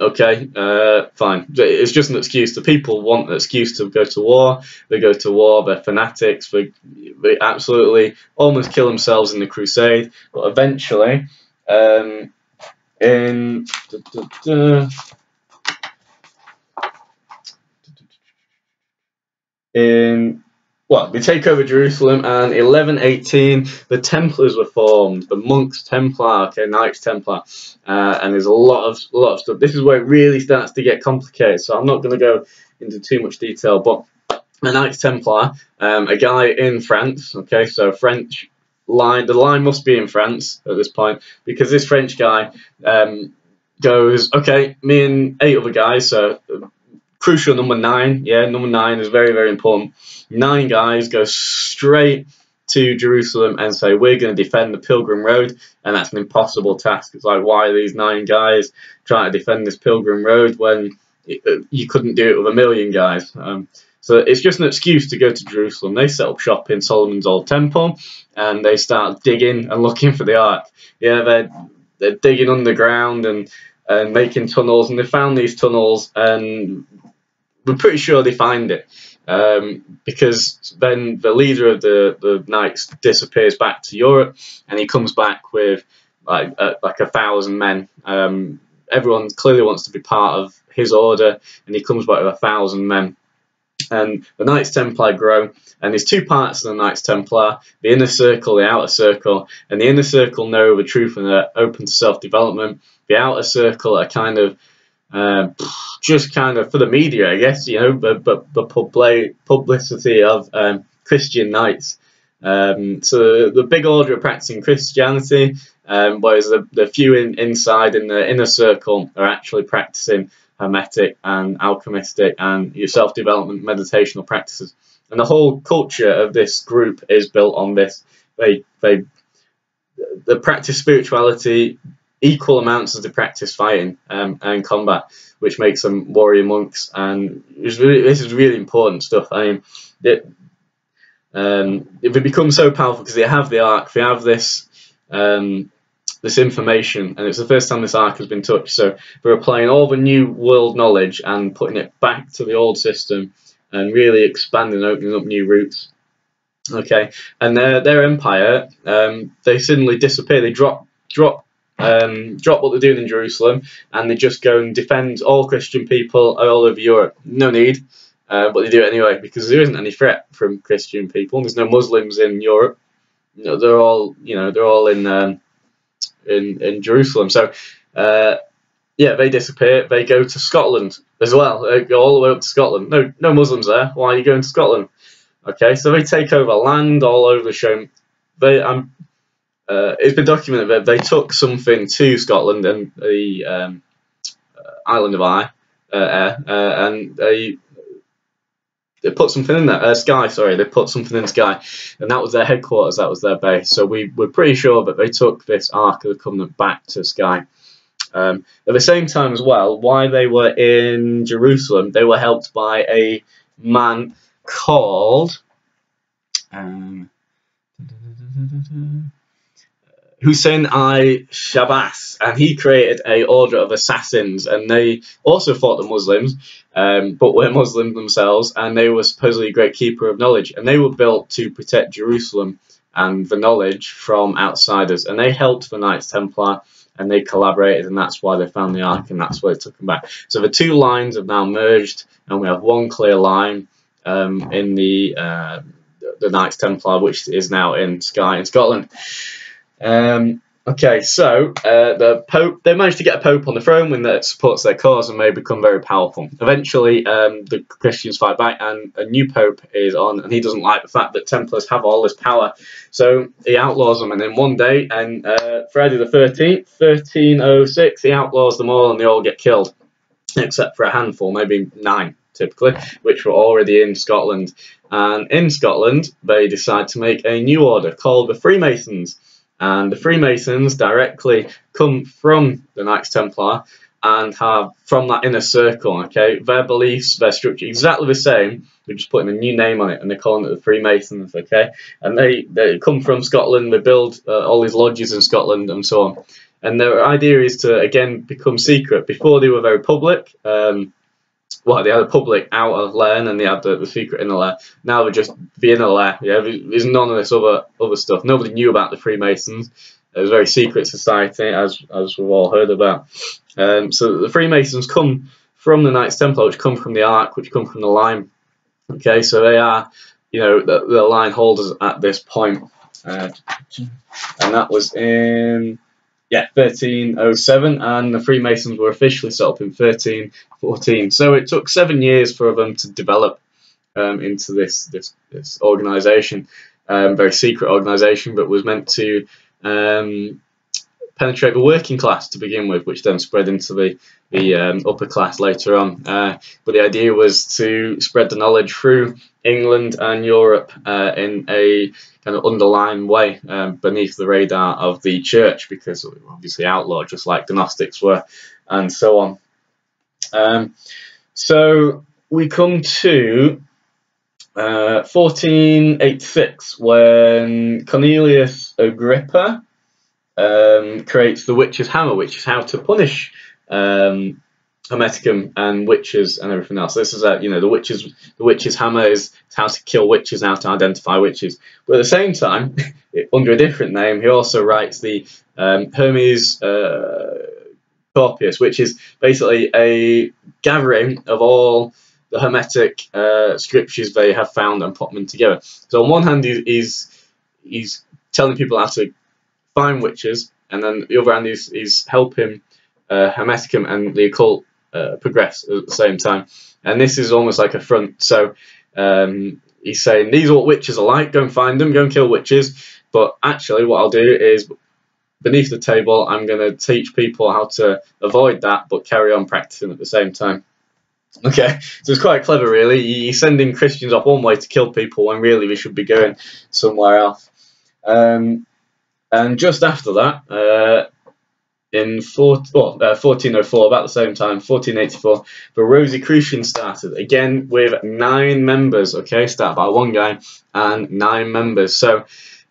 Okay, uh, fine. It's just an excuse. The people want an excuse to go to war. They go to war. They're fanatics. They, they absolutely almost kill themselves in the crusade. But eventually, um, in da, da, da, in well, they take over Jerusalem, and eleven eighteen, the Templars were formed, the monks Templar, okay, Knights Templar, uh, and there's a lot of a lot of stuff. This is where it really starts to get complicated, so I'm not going to go into too much detail, but the Knights Templar, um, a guy in France, okay, so French line, the line must be in France at this point, because this French guy um, goes, okay, me and eight other guys, so crucial number nine, yeah, number nine is very, very important. Nine guys go straight to Jerusalem and say, we're going to defend the Pilgrim Road, and that's an impossible task. It's like, why are these nine guys trying to defend this Pilgrim Road when you couldn't do it with a million guys? Um, so it's just an excuse to go to Jerusalem. They set up shop in Solomon's old temple, and they start digging and looking for the Ark. Yeah, they're, they're digging underground and, and making tunnels, and they found these tunnels, and we're pretty sure they find it, um, because then the leader of the, the Knights disappears back to Europe, and he comes back with like a, like a thousand men. Um, everyone clearly wants to be part of his order, and he comes back with a thousand men. And the Knights Templar grow, and there's two parts to the Knights Templar, the inner circle, the outer circle, and the inner circle know the truth and are open to self-development. The the outer circle are kind of uh, just kind of for the media, I guess, you know, but the, the, the publicity of um, Christian knights. Um, so the big order are practicing Christianity, um, whereas the, the few in, inside in the inner circle are actually practicing hermetic and alchemistic and your self-development meditational practices. And the whole culture of this group is built on this. They they they practice spirituality equal amounts as they practice fighting um, and combat, which makes them warrior monks. And it's really, this is really important stuff. I mean, it, um, it becomes so powerful because they have the Ark, they have this um, this information, and it's the first time this Ark has been touched. So we're applying all the new world knowledge and putting it back to the old system, and really expanding and opening up new routes. Okay, and their their empire, um, they suddenly disappear. They drop drop um, drop what they're doing in Jerusalem, and they just go and defend all Christian people all over Europe. No need, uh, but they do it anyway because there isn't any threat from Christian people. There's no Muslims in Europe. You know, they're all you know they're all in um, in in Jerusalem. So. Uh, Yeah, they disappear. They go to Scotland as well. They go all the way up to Scotland. No, no Muslims there. Why are you going to Scotland? Okay, so they take over land all over the show. They, um, uh, it's been documented that they took something to Scotland and the um, island of Eye, uh, uh, and they they put something in there. Uh, Skye, sorry, they put something in Skye, and that was their headquarters. That was their base. So we we're pretty sure that they took this Ark of the Covenant back to Skye. Um, at the same time as well, while they were in Jerusalem, they were helped by a man called, um, Hussein I Shabbas, and he created a order of assassins, and they also fought the Muslims, um, but were Muslim themselves, and they were supposedly a great keeper of knowledge, and they were built to protect Jerusalem and the knowledge from outsiders, and they helped the Knights Templar, and they collaborated, and that's why they found the Ark, and that's why they took them back. So the two lines have now merged, and we have one clear line um, in the uh, the Knights Templar, which is now in Skye in Scotland. Um, okay, so uh, the Pope, they managed to get a Pope on the throne when that supports their cause, and they become very powerful. Eventually, um, the Christians fight back, and a new Pope is on, and he doesn't like the fact that Templars have all this power, so he outlaws them. And then one day, and uh, Friday the thirteenth, thirteen oh six, he outlaws them all, and they all get killed, except for a handful, maybe nine typically, which were already in Scotland. And in Scotland, they decide to make a new order called the Freemasons. And the Freemasons directly come from the Knights Templar and have from that inner circle, okay? Their beliefs, their structure, exactly the same. They're just putting a new name on it, and they're calling it the Freemasons, okay? And they, they come from Scotland, they build uh, all these lodges in Scotland and so on. And their idea is to, again, become secret. Before they were very public, um, well, they had a public outer lair, and then they had the, the secret inner lair. Now they're just the inner lair. Yeah, there's none of this other other stuff. Nobody knew about the Freemasons. It was a very secret society, as as we've all heard about. Um, so the Freemasons come from the Knights Templar, which come from the Ark, which come from the line. Okay, so they are, you know, the, the line holders at this point, uh, and that was in. Yeah, thirteen oh seven, and the Freemasons were officially set up in thirteen fourteen. So it took seven years for them to develop um, into this this, this organisation, um, very secret organisation, but was meant to um, penetrate the working class to begin with, which then spread into the, the um, upper class later on. Uh, but the idea was to spread the knowledge through England and Europe uh, in a kind of underlying way, um, beneath the radar of the church, because obviously outlawed, just like the Gnostics were, and so on. Um, so we come to uh, fourteen eighty-six, when Cornelius Agrippa um, creates the witch's hammer, which is how to punish um, Hermeticum and witches and everything else. This is a, you know, the witches, the witches hammer is how to kill witches, how to identify witches. But at the same time, under a different name, he also writes the um, Hermes uh, Corpus, which is basically a gathering of all the Hermetic uh, scriptures they have found and put them together. So on one hand, he's he's telling people how to find witches, and then the other hand, he's, he's helping uh, Hermeticum and the occult uh, progressed at the same time, and this is almost like a front. So um, he's saying these are what witches are like, go and find them, go and kill witches, but actually what I'll do is beneath the table I'm going to teach people how to avoid that but carry on practicing at the same time. Okay, so it's quite clever really. You're sending Christians off one way to kill people when really we should be going somewhere else. Um, and just after that, uh, in fourteen oh four, about the same time, fourteen eighty-four, the Rosicrucians started, again with nine members, okay, started by one guy and nine members. So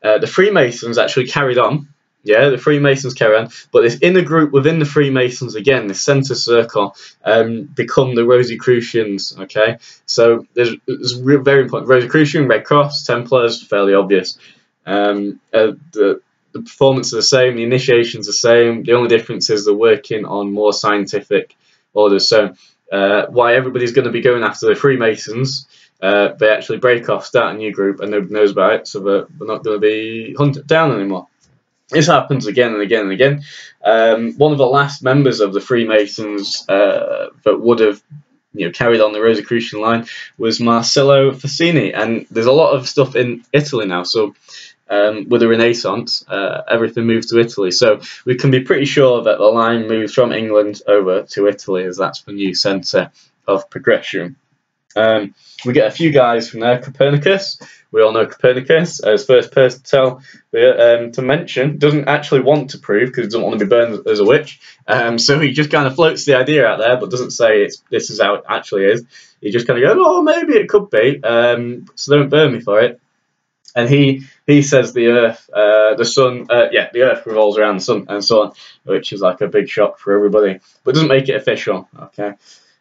uh, the Freemasons actually carried on. Yeah, the Freemasons carry on, but this inner group within the Freemasons, again, the centre circle, um, become the Rosicrucians, okay? So there's, there's very important. Rosicrucian, Red Cross, Templars, fairly obvious. Um, uh, the, the performance is the same, the initiation's the same, the only difference is they're working on more scientific orders. So uh, why everybody's going to be going after the Freemasons, uh, they actually break off, start a new group, and nobody knows about it, so they're, they're not going to be hunted down anymore. This happens again and again and again. Um, one of the last members of the Freemasons uh, that would have, you know, carried on the Rosicrucian line was Marcello Ficini, and there's a lot of stuff in Italy now. So um, with the Renaissance, uh, everything moved to Italy. So we can be pretty sure that the line moved from England over to Italy, as that's the new centre of progression. Um, we get a few guys from there. Copernicus, we all know Copernicus as first person to tell um, to mention, doesn't actually want to prove because he doesn't want to be burned as a witch, um, so he just kind of floats the idea out there but doesn't say it's, this is how it actually is. He just kind of goes, oh, maybe it could be, um, so don't burn me for it. And he he says the earth, uh, the sun, uh, yeah, the earth revolves around the sun and so on, which is like a big shock for everybody, but doesn't make it official, okay.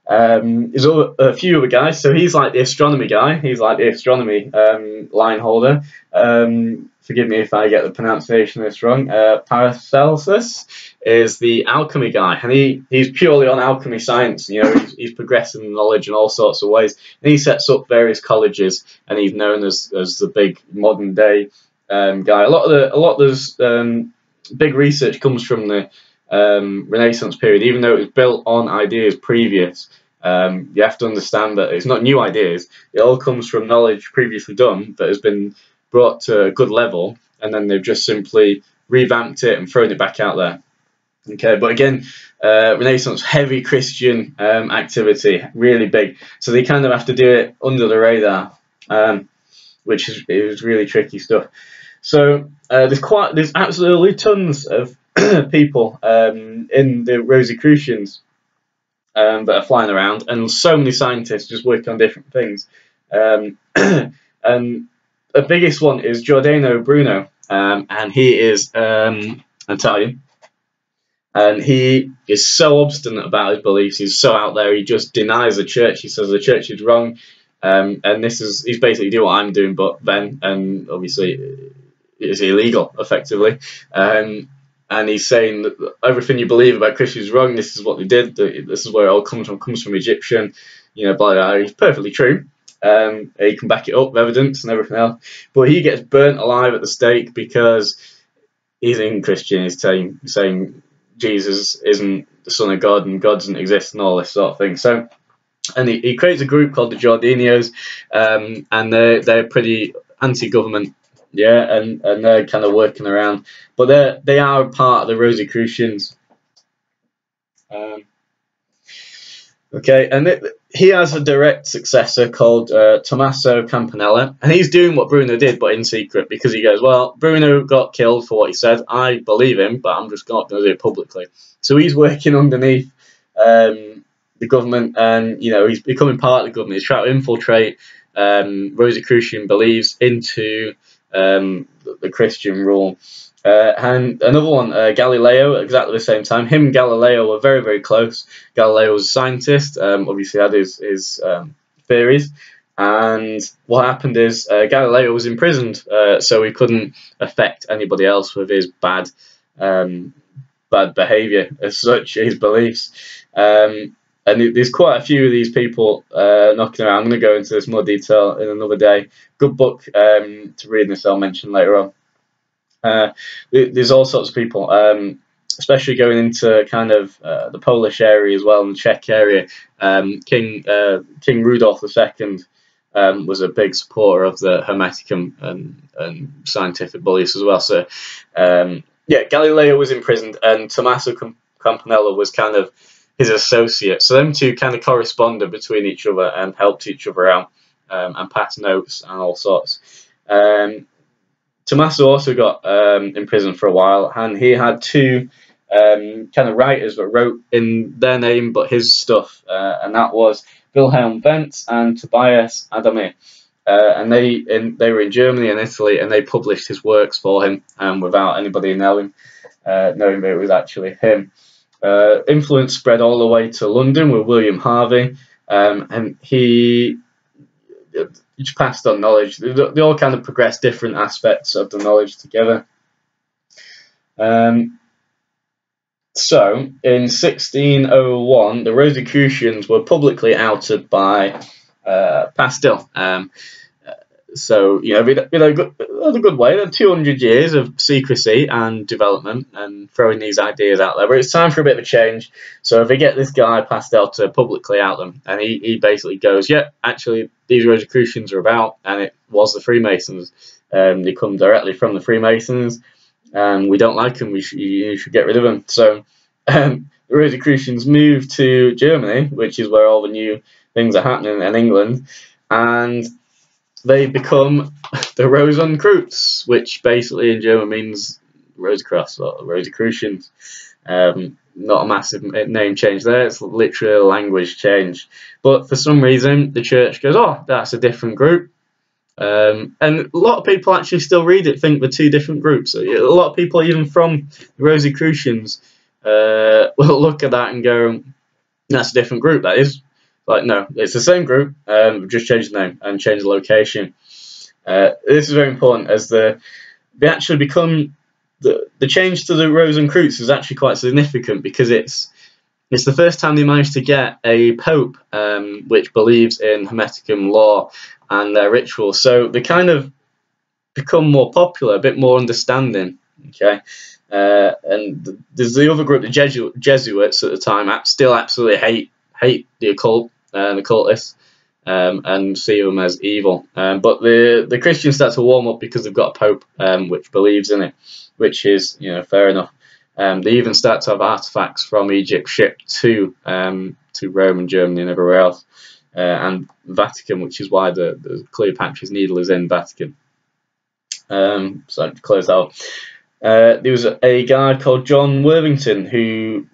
Um, there's a few other guys, so he's like the astronomy guy, he's like the astronomy um, line holder, um, forgive me if I get the pronunciation of this wrong. uh, Paracelsus is the alchemy guy, and he, he's purely on alchemy science, you know, he's, he's progressing knowledge in all sorts of ways, and he sets up various colleges, and he's known as, as the big modern day um, guy. A lot of the, a lot of this um, big research comes from the Um, Renaissance period, even though it was built on ideas previous. Um, you have to understand that it's not new ideas, it all comes from knowledge previously done that has been brought to a good level, and then they've just simply revamped it and thrown it back out there. Okay, but again, uh, Renaissance, heavy Christian um, activity, really big, so they kind of have to do it under the radar, um, which is, is really tricky stuff. So uh, there's quite, there's absolutely tons of people um, in the Rosicrucians um, that are flying around, and so many scientists just work on different things. Um, and the biggest one is Giordano Bruno, um, and he is um, Italian, and he is so obstinate about his beliefs, he's so out there, he just denies the church, he says the church is wrong, um, and this is, he's basically doing what I'm doing, but then, and obviously it's illegal, effectively. Um, And he's saying that everything you believe about Christians is wrong, this is what they did, this is where it all comes from, comes from Egyptian, you know, blah, blah, blah. It's perfectly true. Um, he can back it up with evidence and everything else. But he gets burnt alive at the stake because he's in Christian, he's saying, saying Jesus isn't the son of God and God doesn't exist and all this sort of thing. So, and he, he creates a group called the Giordinos, um, and they're, they're pretty anti-government. Yeah, and, and they're kind of working around. But they're, they are a part of the Rosicrucians. Um, okay, and it, he has a direct successor called uh, Tommaso Campanella. And he's doing what Bruno did, but in secret, because he goes, well, Bruno got killed for what he said. I believe him, but I'm just not going to do it publicly. So he's working underneath um, the government, and, you know, he's becoming part of the government. He's trying to infiltrate um, Rosicrucian beliefs into... Um, the Christian rule. Uh, and another one, uh, Galileo, exactly the same time. Him and Galileo were very, very close. Galileo was a scientist, um, obviously had his, his um, theories. And what happened is uh, Galileo was imprisoned, uh, so he couldn't affect anybody else with his bad um, bad behaviour, as such, his beliefs. Um, and there's quite a few of these people uh, knocking around. I'm going to go into this more detail in another day. Good book um, to read, and this I'll mention later on. Uh, there's all sorts of people. Um, especially going into kind of uh, the Polish area as well and the Czech area. Um, King uh, King Rudolf the Second um, was a big supporter of the Hermeticum and, and scientific beliefs as well. So um, yeah, Galileo was imprisoned, and Tommaso Campanella was kind of his associate. So them two kind of corresponded between each other and helped each other out, um, and passed notes and all sorts. Um, Tommaso also got um, in prison for a while, and he had two um, kind of writers that wrote in their name but his stuff, uh, and that was Wilhelm Wendtz and Tobias Adame. Uh, and they in, they were in Germany and Italy, and they published his works for him, and um, without anybody knowing uh, knowing that it was actually him. Uh, influence spread all the way to London with William Harvey, um, and he each passed on knowledge. They, they all kind of progressed different aspects of the knowledge together. Um, so, in sixteen oh one, the Rosicrucians were publicly outed by uh, Pastil. Um, so, you know, in a, a good way, there are two hundred years of secrecy and development and throwing these ideas out there, but it's time for a bit of a change. So if they get this guy Pastel to publicly out them, and he, he basically goes, yeah, actually these Rosicrucians are about, and it was the Freemasons. Um, they come directly from the Freemasons, and we don't like them, we sh you should get rid of them. So um, the Rosicrucians moved to Germany, which is where all the new things are happening, in England, and they become the Rosenkreuz, which basically in German means Rosicrucians or Rosicrucians. Um, not a massive name change there, it's literally a language change. But for some reason, the church goes, oh, that's a different group. Um, and a lot of people actually still read it, think they're two different groups. A lot of people, even from the Rosicrucians, uh, will look at that and go, that's a different group, that is. Like, no, it's the same group, um, just change the name and change the location. Uh, this is very important, as the they actually become the the change to the Rosenkreuz is actually quite significant, because it's it's the first time they managed to get a pope um, which believes in Hermeticum law and their rituals. So they kind of become more popular, a bit more understanding. Okay. Uh, and there's the other group, the Jesu Jesuits at the time, still absolutely hate. hate the occult and the cultists, um, and see them as evil. Um, but the the Christians start to warm up because they've got a pope um, which believes in it, which is, you know, fair enough. Um, they even start to have artifacts from Egypt shipped to um, to Rome and Germany and everywhere else, uh, and Vatican, which is why the, the Cleopatra's needle is in Vatican. Um, so to close that up, uh, there was a guy called John Worthington who.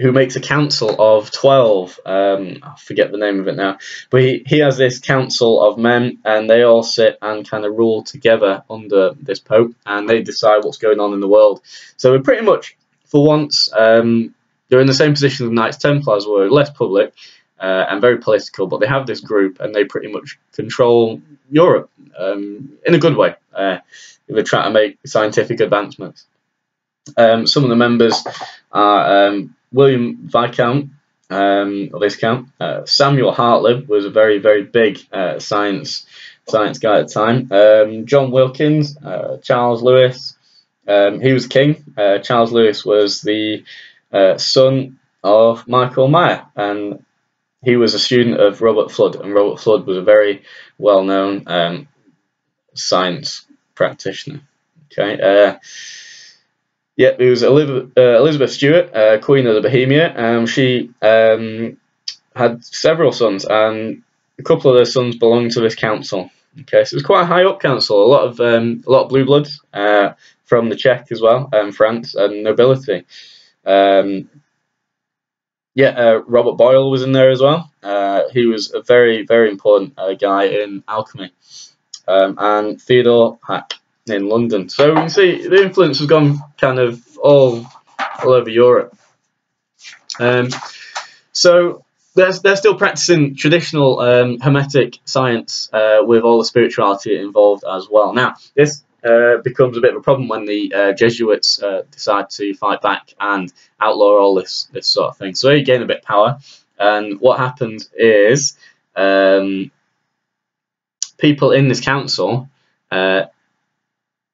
who makes a council of twelve, um, I forget the name of it now, but he, he has this council of men, and they all sit and kind of rule together under this pope, and they decide what's going on in the world. So we're pretty much, for once, um, they're in the same position as the Knights Templars were, less public uh, and very political, but they have this group and they pretty much control Europe um, in a good way. Uh, they're trying to make scientific advancements. Um, some of the members are um, William Viscount, um, or Viscount, uh, Samuel Hartlib was a very, very big uh, science science guy at the time. Um, John Wilkins, uh, Charles Lewis, um, he was king. Uh, Charles Lewis was the uh, son of Michael Mayer, and he was a student of Robert Flood, and Robert Flood was a very well-known um, science practitioner. Okay. Uh, Yeah, there was Elizabeth, uh, Elizabeth Stuart, uh, Queen of the Bohemia. Um, she um, had several sons, and a couple of their sons belonged to this council. Okay, so it was quite a high-up council. A lot of um, a lot of blue bloods uh, from the Czech as well, and um, France, and nobility. Um, yeah, uh, Robert Boyle was in there as well. Uh, he was a very, very important uh, guy in alchemy, um, and Theodore Hack in London. So you can see the influence has gone kind of all all over Europe. Um, so they're, they're still practicing traditional um, Hermetic science uh, with all the spirituality involved as well. Now this uh, becomes a bit of a problem when the uh, Jesuits uh, decide to fight back and outlaw all this this sort of thing. So they gain a bit of power, and what happens is um, people in this council uh,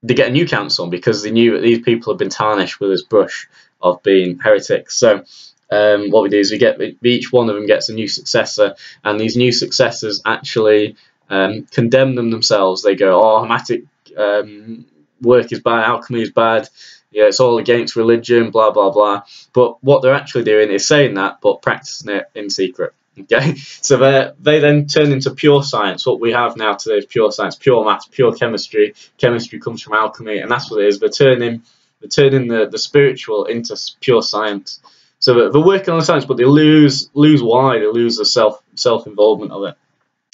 they get a new council, because they knew that these people had been tarnished with this brush of being heretics. So um, what we do is we get each one of them gets a new successor, and these new successors actually um, condemn them themselves. They go, oh, hermetic um, work is bad, alchemy is bad, yeah, it's all against religion, blah blah blah. But what they're actually doing is saying that, but practicing it in secret. Okay, so they they then turn into pure science. What we have now today is pure science, pure maths, pure chemistry. Chemistry comes from alchemy, and that's what it is. They're turning they're turning the the spiritual into pure science. So they're working on the science, but they lose lose why they lose the self self involvement of it.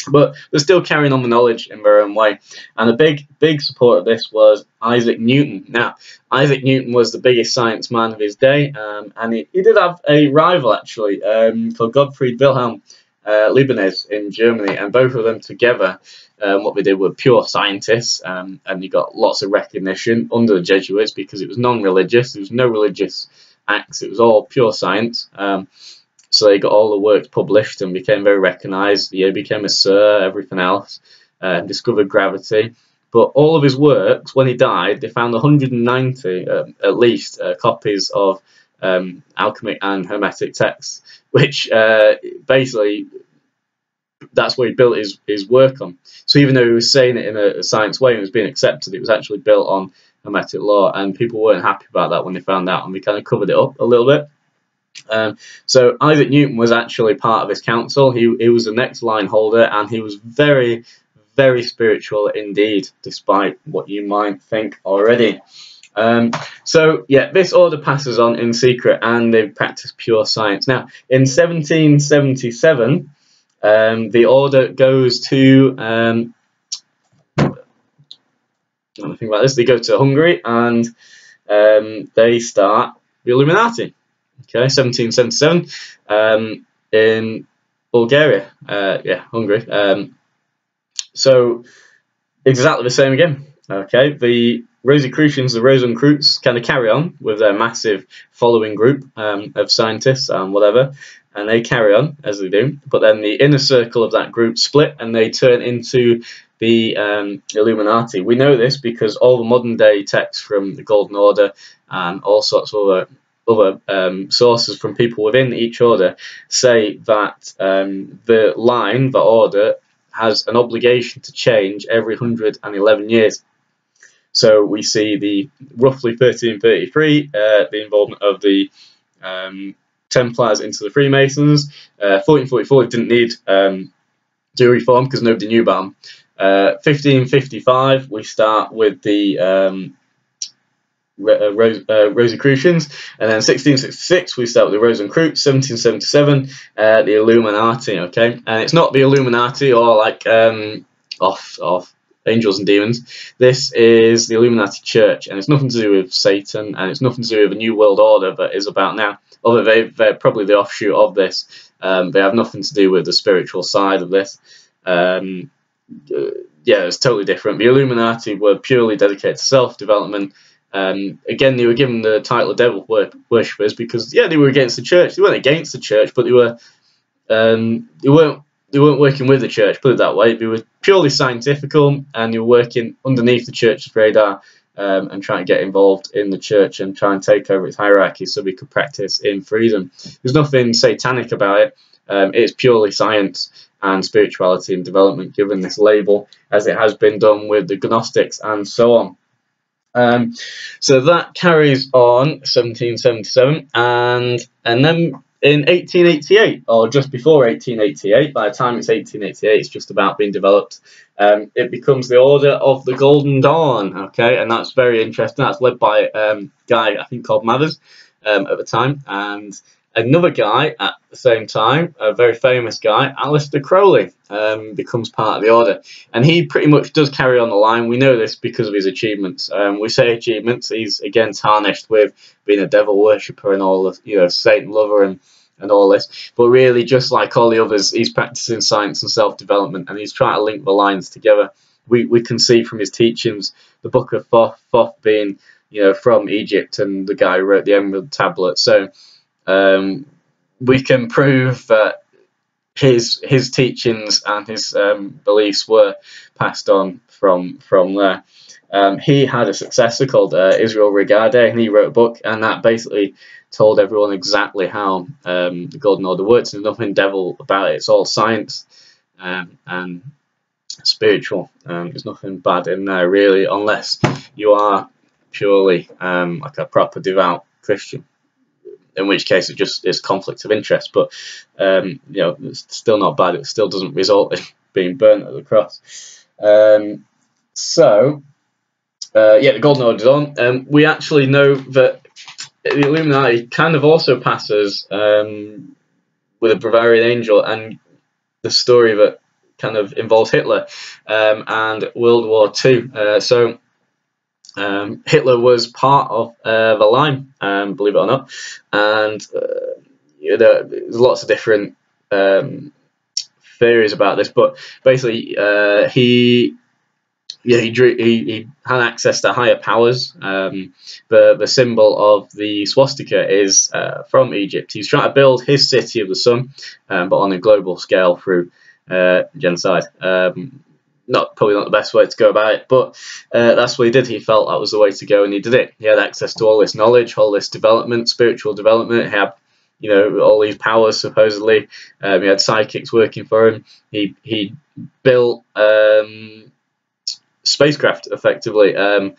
But they're still carrying on the knowledge in their own way. And a big, big support of this was Isaac Newton. Now, Isaac Newton was the biggest science man of his day, um, and he, he did have a rival, actually, um, called Gottfried Wilhelm uh, Leibniz in Germany. And both of them together, um, what they did were pure scientists, um, and he got lots of recognition under the Jesuits because it was non-religious. There was no religious acts. It was all pure science. Um, So they got all the works published and became very recognised. He became a sir, everything else, uh, discovered gravity. But all of his works, when he died, they found one hundred ninety, um, at least, uh, copies of um, alchemic and hermetic texts, which uh, basically that's what he built his, his work on. So even though he was saying it in a science way and it was being accepted, it was actually built on hermetic law, and people weren't happy about that when they found out, and we kind of covered it up a little bit. Um, so Isaac Newton was actually part of his council. He, he was the next line holder, and he was very, very spiritual indeed, despite what you might think already. Um, so yeah, this order passes on in secret, and they practice pure science. Now, in seventeen seventy-seven, um, the order goes to, um, I think about this, they go to Hungary, and um, they start the Illuminati. Okay, seventeen seventy-seven, um, in Bulgaria, uh, yeah, Hungary. Um, so exactly the same again. Okay, the Rosicrucians, the Rosencrutz, kind of carry on with their massive following group um, of scientists and whatever, and they carry on as they do. But then the inner circle of that group split, and they turn into the um, Illuminati. We know this because all the modern day texts from the Golden Order and all sorts of other other um, sources from people within each order say that um, the line, the order, has an obligation to change every one hundred and eleven years. So we see the roughly thirteen thirty-three, uh, the involvement of the um, Templars into the Freemasons. Uh, fourteen forty-four didn't need um, due reform because nobody knew about them. Uh, fifteen fifty-five, we start with the um, Uh, Rose, uh, Rosicrucians, and then sixteen sixty-six we start with the Rosencrutz, seventeen seventy-seven uh, the Illuminati. Okay, and it's not the Illuminati or like um, off off angels and demons. This is the Illuminati Church, and it's nothing to do with Satan, and it's nothing to do with the New World Order that is about now. Although they, they're probably the offshoot of this, um, they have nothing to do with the spiritual side of this. Um, yeah, it's totally different. The Illuminati were purely dedicated to self-development. Um, again, they were given the title of devil worshippers because, yeah, they were against the church. They weren't against the church, but they were um, they weren't they weren't working with the church. Put it that way, they were purely scientifical, and they were working underneath the church's radar um, and trying to get involved in the church and try and take over its hierarchy so we could practice in freedom. There's nothing satanic about it. Um, it's purely science and spirituality and development, given this label, as it has been done with the Gnostics and so on. Um, so that carries on seventeen seventy-seven, and and then in eighteen eighty-eight, or just before eighteen eighty-eight, by the time it's eighteen eighty-eight, it's just about being developed. Um, it becomes the Order of the Golden Dawn, okay, and that's very interesting. That's led by um, a guy I think called Mathers um, at the time, and another guy at the same time, a very famous guy, Aleister Crowley, um, becomes part of the order. And he pretty much does carry on the line. We know this because of his achievements. Um, we say achievements, he's again tarnished with being a devil worshipper and all of, you know, Satan lover and, and all this. But really, just like all the others, he's practicing science and self-development, and he's trying to link the lines together. We, we can see from his teachings, the Book of Thoth, Thoth being, you know, from Egypt, and the guy who wrote the Emerald Tablet. So, Um, we can prove that his his teachings and his um, beliefs were passed on from from there. Um, he had a successor called uh, Israel Rigardé, and he wrote a book, and that basically told everyone exactly how um, the Golden Order works. There's nothing devil about it. It's all science um, and spiritual. Um, there's nothing bad in there, really, unless you are purely um, like a proper devout Christian, in which case it just is conflict of interest. But um, you know, it's still not bad. It still doesn't result in being burnt at the cross. Um, so... Uh, yeah, the Golden Order is on. Um, we actually know that the Illuminati kind of also passes um, with a Bavarian angel and the story that kind of involves Hitler um, and World War Two. Uh, so um, Hitler was part of uh, the Lime, um, believe it or not, and uh, you know, there's lots of different um, theories about this, but basically uh, he... Yeah, he, drew, he he had access to higher powers. Um, the the symbol of the swastika is uh, from Egypt. He's trying to build his city of the sun, um, but on a global scale through uh, genocide. Um, not probably not the best way to go about it, but uh, that's what he did. He felt that was the way to go, and he did it. He had access to all this knowledge, all this development, spiritual development. He had, you know, all these powers supposedly. Um, he had psychics working for him. He he built. Um, spacecraft effectively. Um,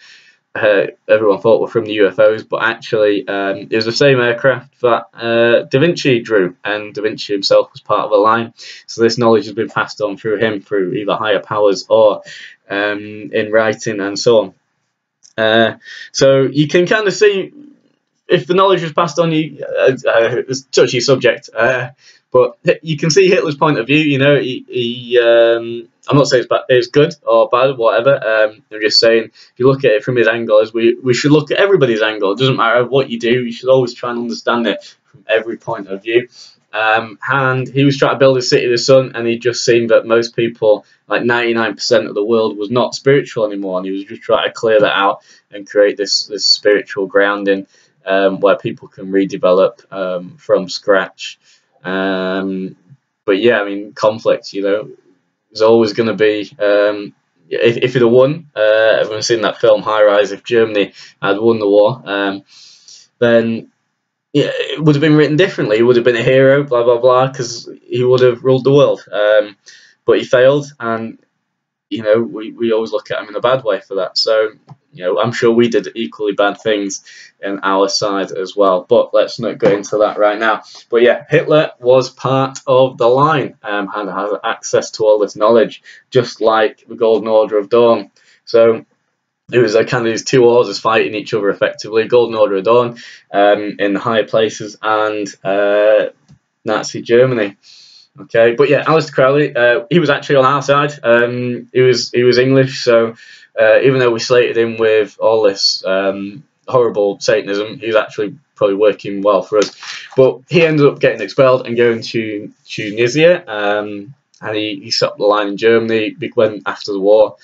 uh, everyone thought were from the U F Os, but actually um, it was the same aircraft that uh, Da Vinci drew, and Da Vinci himself was part of a line. So this knowledge has been passed on through him, through either higher powers or um, in writing and so on. Uh, so you can kind of see if the knowledge was passed on, you uh, uh, it's a touchy subject, uh, but you can see Hitler's point of view. You know, he, he um, I'm not saying it's, bad, it's good or bad, whatever. Um, I'm just saying, if you look at it from his angle, as we we should look at everybody's angle. It doesn't matter what you do; you should always try and understand it from every point of view. Um, and he was trying to build a city of the sun, and he just seen that most people, like ninety-nine percent of the world, was not spiritual anymore, and he was just trying to clear that out and create this this spiritual grounding um, where people can redevelop um, from scratch. Um, but yeah, I mean, conflict, you know, is always going to be, um, if, if it had won, uh, everyone's seen that film High Rise, if Germany had won the war, um, then yeah, it would have been written differently. He would have been a hero, blah, blah, blah, because he would have ruled the world. Um, but he failed, and, you know, we, we always look at him in a bad way for that. So, you know, I'm sure we did equally bad things in our side as well, but let's not go into that right now. But yeah, Hitler was part of the line um, and has access to all this knowledge, just like the Golden Order of Dawn. So it was a kind of these two orders fighting each other effectively, Golden Order of Dawn um, in the higher places and uh, Nazi Germany. Okay, but yeah, Aleister Crowley, uh, he was actually on our side. Um, he was he was English, so uh, even though we slated him with all this um, horrible Satanism, he was actually probably working well for us. But he ended up getting expelled and going to Tunisia, um, and he, he set up the line in Germany. When after the war,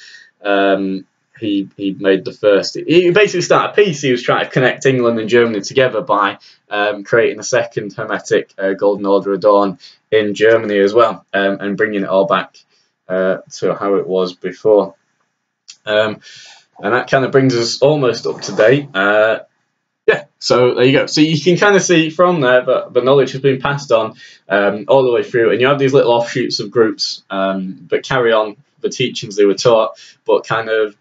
um, he he made the first. He basically started peace. He was trying to connect England and Germany together by um, creating a second Hermetic uh, Golden Order of Dawn in Germany as well, um, and bringing it all back uh, to how it was before. Um, and that kind of brings us almost up to date. Uh, yeah, so there you go. So you can kind of see from there that the knowledge has been passed on um, all the way through, and you have these little offshoots of groups um, that carry on the teachings they were taught, but kind of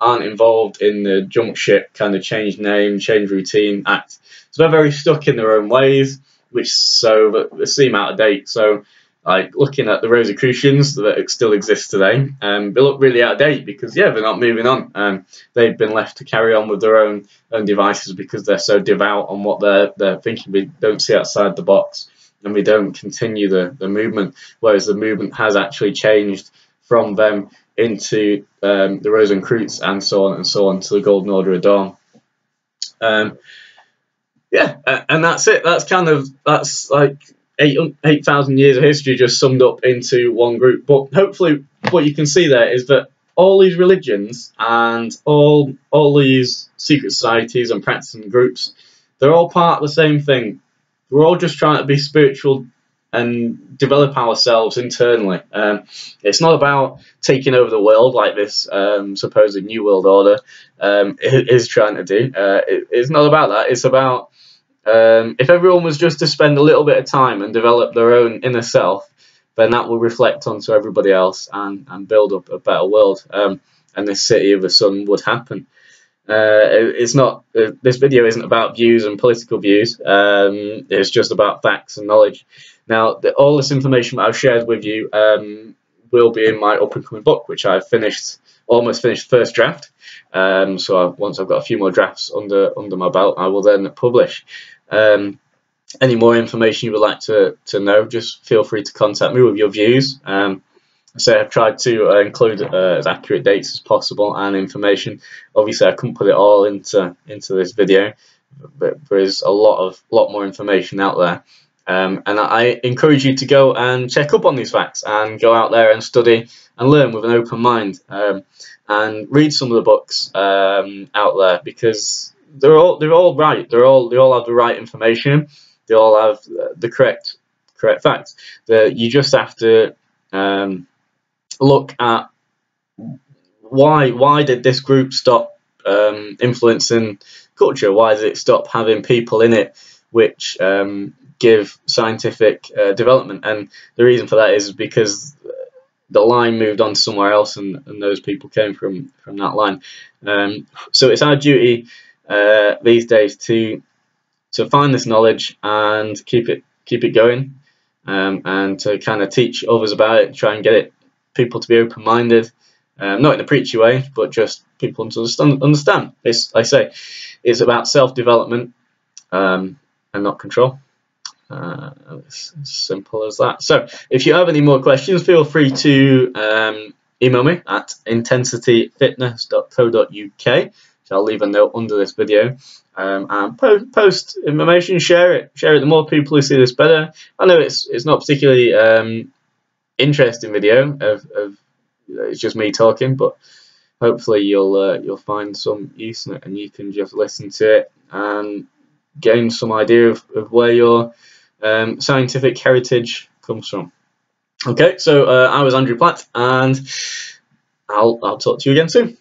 aren't involved in the jump ship, kind of change name, change routine, act. So they're very stuck in their own ways, which so they seem out of date. So like looking at the Rosicrucians that still exist today, um, they look really out of date because yeah, they're not moving on. Um, they've been left to carry on with their own own devices because they're so devout on what they're they're thinking. We don't see outside the box, and we don't continue the the movement. Whereas the movement has actually changed from them into um, the Rosencreutz and so on and so on to the Golden Order of Dawn. Um, Yeah, and that's it. That's kind of, that's like eight thousand years of history just summed up into one group. But hopefully what you can see there is that all these religions and all all these secret societies and practicing groups, they're all part of the same thing. We're all just trying to be spiritual and develop ourselves internally. Um, it's not about taking over the world like this um, supposed New World Order um, is trying to do. Uh, it, it's not about that. It's about um, if everyone was just to spend a little bit of time and develop their own inner self, then that will reflect onto everybody else and, and build up a better world. Um, and this city of the sun would happen. Uh, it, it's not. Uh, this video isn't about views and political views. Um, it's just about facts and knowledge. Now, the, all this information that I've shared with you um, will be in my up-and-coming book, which I've finished, almost finished first draft. Um, so I, once I've got a few more drafts under under my belt, I will then publish. Um, any more information you would like to to know, just feel free to contact me with your views. Um, So I've tried to uh, include uh, as accurate dates as possible and information. Obviously, I couldn't put it all into into this video, but there is a lot of lot more information out there. Um, and I encourage you to go and check up on these facts and go out there and study and learn with an open mind um, and read some of the books um, out there, because they're all they're all right. They're all they all have the right information. They all have the correct correct facts. That you just have to. Um, Look at why why did this group stop um, influencing culture? Why did it stop having people in it which um, give scientific uh, development? And the reason for that is because the line moved on somewhere else, and, and those people came from from that line. Um, so it's our duty uh, these days to to find this knowledge and keep it keep it going, um, and to kind of teach others about it, try and get it. People to be open-minded, um, not in a preachy way, but just people to understand. understand. It's, I say, it's about self-development um, and not control. Uh, it's as simple as that. So, if you have any more questions, feel free to um, email me at intensity fitness dot co dot U K. So I'll leave a note under this video. Um, and po post information, share it, share it. The more people who see this, better. I know it's it's not particularly. Um, interesting video of, of it's just me talking, but hopefully you'll uh, you'll find some use in it, and you can just listen to it and gain some idea of, of where your um, scientific heritage comes from. Okay, so uh, I was Andrew Platt, and I'll, I'll talk to you again soon.